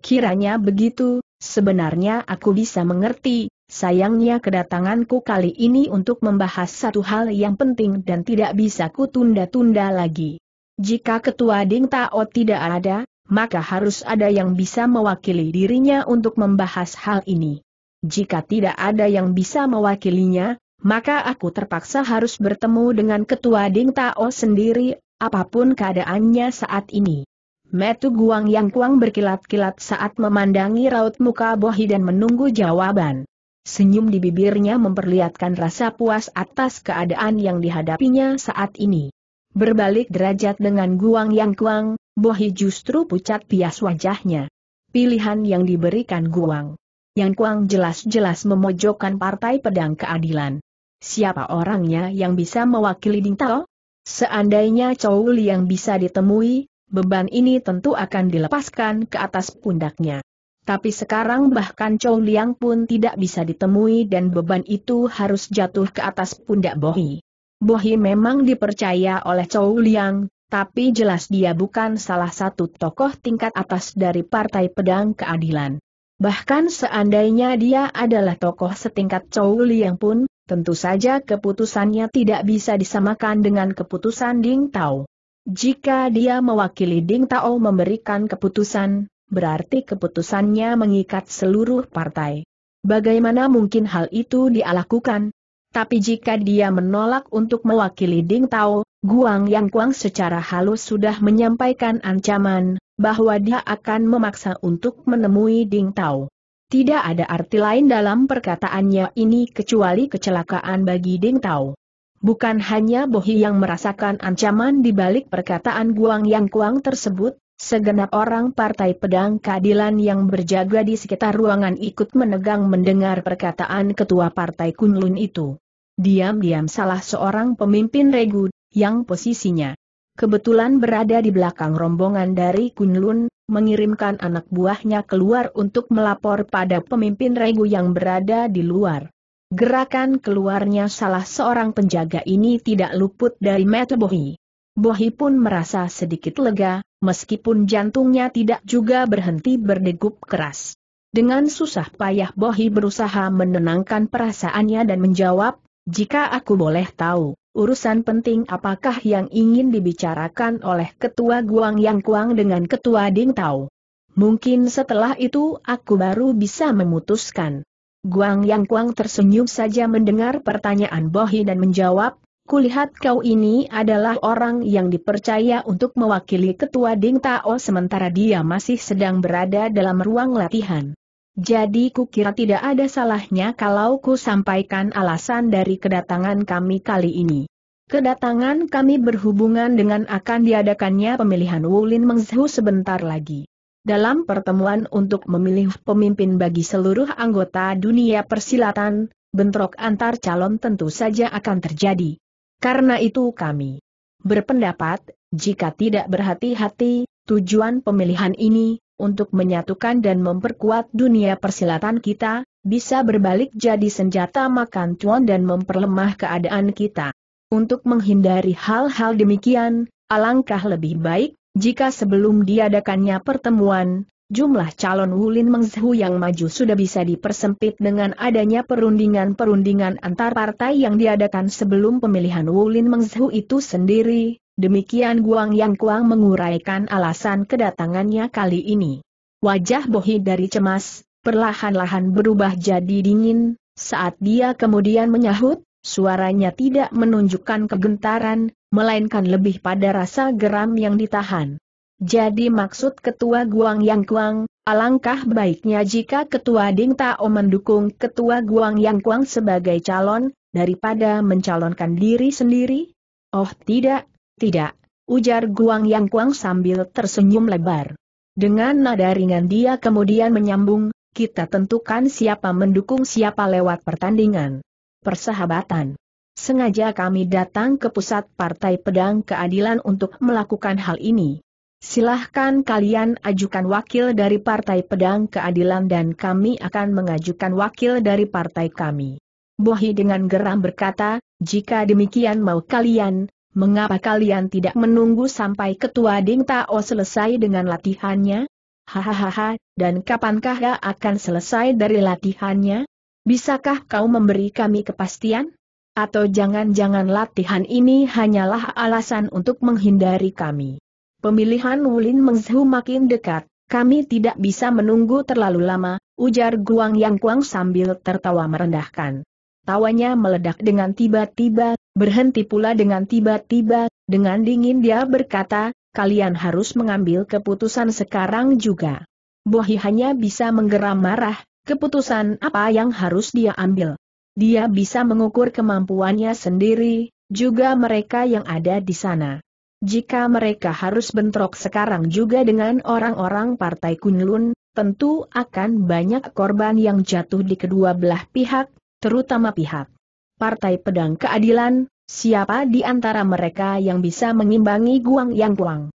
Kiranya begitu, sebenarnya aku bisa mengerti, sayangnya kedatanganku kali ini untuk membahas satu hal yang penting dan tidak bisa kutunda-tunda lagi. Jika Ketua Ding Tao tidak ada, maka harus ada yang bisa mewakili dirinya untuk membahas hal ini. Jika tidak ada yang bisa mewakilinya, maka aku terpaksa harus bertemu dengan Ketua Ding Tao sendiri, apapun keadaannya saat ini. Mata Guan Yongquan berkilat-kilat saat memandangi raut muka Bohi dan menunggu jawaban. Senyum di bibirnya memperlihatkan rasa puas atas keadaan yang dihadapinya saat ini. Berbalik derajat dengan Guan Yongquan, Bohi justru pucat pias wajahnya. Pilihan yang diberikan Guan Yongquan jelas-jelas memojokkan Partai Pedang Keadilan. Siapa orangnya yang bisa mewakili Ding Tao? Seandainya Chou Liang bisa ditemui, beban ini tentu akan dilepaskan ke atas pundaknya. Tapi sekarang bahkan Chou Liang pun tidak bisa ditemui dan beban itu harus jatuh ke atas pundak Bohi. Bohi memang dipercaya oleh Chou Liang, tapi jelas dia bukan salah satu tokoh tingkat atas dari Partai Pedang Keadilan. Bahkan seandainya dia adalah tokoh setingkat Chou Liang pun, tentu saja keputusannya tidak bisa disamakan dengan keputusan Ding Tao. Jika dia mewakili Ding Tao memberikan keputusan, berarti keputusannya mengikat seluruh partai. Bagaimana mungkin hal itu dia lakukan? Tapi jika dia menolak untuk mewakili Ding Tao, Guan Yongquan secara halus sudah menyampaikan ancaman bahwa dia akan memaksa untuk menemui Ding Tao. Tidak ada arti lain dalam perkataannya ini kecuali kecelakaan bagi Ding Tao. Bukan hanya Bohi yang merasakan ancaman di balik perkataan Guan Yongquan tersebut, segenap orang Partai Pedang Keadilan yang berjaga di sekitar ruangan ikut menegang mendengar perkataan Ketua Partai Kunlun itu. Diam-diam salah seorang pemimpin regu, yang posisinya kebetulan berada di belakang rombongan dari Kunlun, mengirimkan anak buahnya keluar untuk melapor pada pemimpin regu yang berada di luar. Gerakan keluarnya salah seorang penjaga ini tidak luput dari mata Bohi. Bohi pun merasa sedikit lega, meskipun jantungnya tidak juga berhenti berdegup keras. Dengan susah payah Bohi berusaha menenangkan perasaannya dan menjawab, "Jika aku boleh tahu, urusan penting apakah yang ingin dibicarakan oleh Ketua Guan Yongquan dengan Ketua Ding Tao? Mungkin setelah itu aku baru bisa memutuskan." Guan Yongquan tersenyum saja mendengar pertanyaan Bohi dan menjawab, "Kulihat kau ini adalah orang yang dipercaya untuk mewakili Ketua Ding Tao sementara dia masih sedang berada dalam ruang latihan. Jadi kukira tidak ada salahnya kalau ku sampaikan alasan dari kedatangan kami kali ini. Kedatangan kami berhubungan dengan akan diadakannya pemilihan Wulin Mengzhu sebentar lagi. Dalam pertemuan untuk memilih pemimpin bagi seluruh anggota dunia persilatan, bentrok antar calon tentu saja akan terjadi. Karena itu kami berpendapat, jika tidak berhati-hati, tujuan pemilihan ini, untuk menyatukan dan memperkuat dunia persilatan kita, bisa berbalik jadi senjata makan cuan dan memperlemah keadaan kita. Untuk menghindari hal-hal demikian, alangkah lebih baik, jika sebelum diadakannya pertemuan, jumlah calon Wulin Mengzhu yang maju sudah bisa dipersempit dengan adanya perundingan-perundingan antar partai yang diadakan sebelum pemilihan Wulin Mengzhu itu sendiri." Demikian Guan Yongquan menguraikan alasan kedatangannya kali ini. Wajah Bohi dari cemas, perlahan-lahan berubah jadi dingin, saat dia kemudian menyahut, suaranya tidak menunjukkan kegentaran, melainkan lebih pada rasa geram yang ditahan. Jadi maksud Ketua Guan Yongquan, alangkah baiknya jika Ketua Ding Tao mendukung Ketua Guan Yongquan sebagai calon, daripada mencalonkan diri sendiri? Oh tidak, tidak, ujar Guan Yongquan sambil tersenyum lebar. Dengan nada ringan dia kemudian menyambung, kita tentukan siapa mendukung siapa lewat pertandingan persahabatan. Sengaja kami datang ke pusat Partai Pedang Keadilan untuk melakukan hal ini. Silahkan kalian ajukan wakil dari Partai Pedang Keadilan dan kami akan mengajukan wakil dari partai kami. Bohi dengan geram berkata, jika demikian mau kalian, mengapa kalian tidak menunggu sampai Ketua Ding Tao selesai dengan latihannya? Hahaha, dan kapankah dia akan selesai dari latihannya? Bisakah kau memberi kami kepastian? Atau jangan-jangan latihan ini hanyalah alasan untuk menghindari kami? Pemilihan Wulin Mengzhu makin dekat, kami tidak bisa menunggu terlalu lama, ujar Guan Yongquan sambil tertawa merendahkan. Tawanya meledak dengan tiba-tiba, berhenti pula dengan tiba-tiba, dengan dingin dia berkata, kalian harus mengambil keputusan sekarang juga. Bohi hanya bisa menggeram marah, keputusan apa yang harus dia ambil? Dia bisa mengukur kemampuannya sendiri, juga mereka yang ada di sana. Jika mereka harus bentrok sekarang juga dengan orang-orang Partai Kunlun, tentu akan banyak korban yang jatuh di kedua belah pihak, terutama pihak Partai Pedang Keadilan. Siapa di antara mereka yang bisa mengimbangi Guan Yongquan?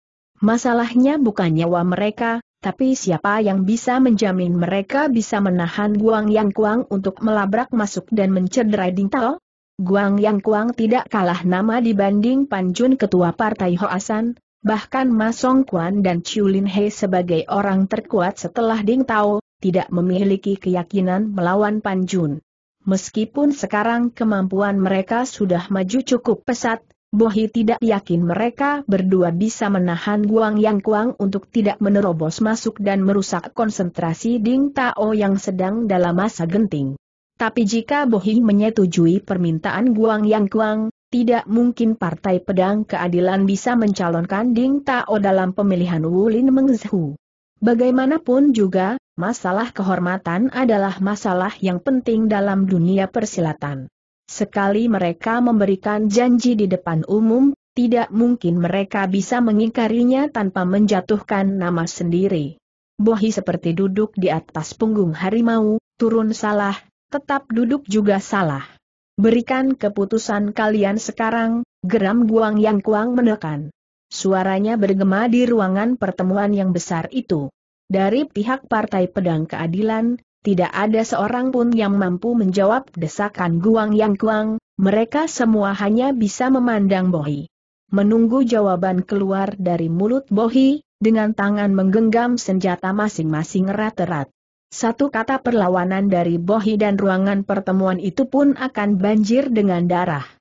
Masalahnya bukan nyawa mereka, tapi siapa yang bisa menjamin mereka bisa menahan Guan Yongquan untuk melabrak masuk dan mencederai Ding Tao? Guan Yongquan tidak kalah nama dibanding Pan Jun Ketua Partai Hoasan, bahkan Ma Songkuan dan Chiu Lin He sebagai orang terkuat setelah Ding Tao, tidak memiliki keyakinan melawan Pan Jun. Meskipun sekarang kemampuan mereka sudah maju cukup pesat, Bohi tidak yakin mereka berdua bisa menahan Guan Yongquan untuk tidak menerobos masuk dan merusak konsentrasi Ding Tao yang sedang dalam masa genting. Tapi jika Bohi menyetujui permintaan Guan Yongquan, tidak mungkin Partai Pedang Keadilan bisa mencalonkan Ding Tao dalam pemilihan Wulin Mengzhu. Bagaimanapun juga, masalah kehormatan adalah masalah yang penting dalam dunia persilatan. Sekali mereka memberikan janji di depan umum, tidak mungkin mereka bisa mengingkarinya tanpa menjatuhkan nama sendiri. Bohi seperti duduk di atas punggung harimau, turun salah, tetap duduk juga salah. Berikan keputusan kalian sekarang, geram Guan Yongquan menekan. Suaranya bergema di ruangan pertemuan yang besar itu. Dari pihak Partai Pedang Keadilan, tidak ada seorang pun yang mampu menjawab desakan Guan Yongquan, mereka semua hanya bisa memandang Bohi. Menunggu jawaban keluar dari mulut Bohi, dengan tangan menggenggam senjata masing-masing erat-erat. Satu kata perlawanan dari Bohi dan ruangan pertemuan itu pun akan banjir dengan darah.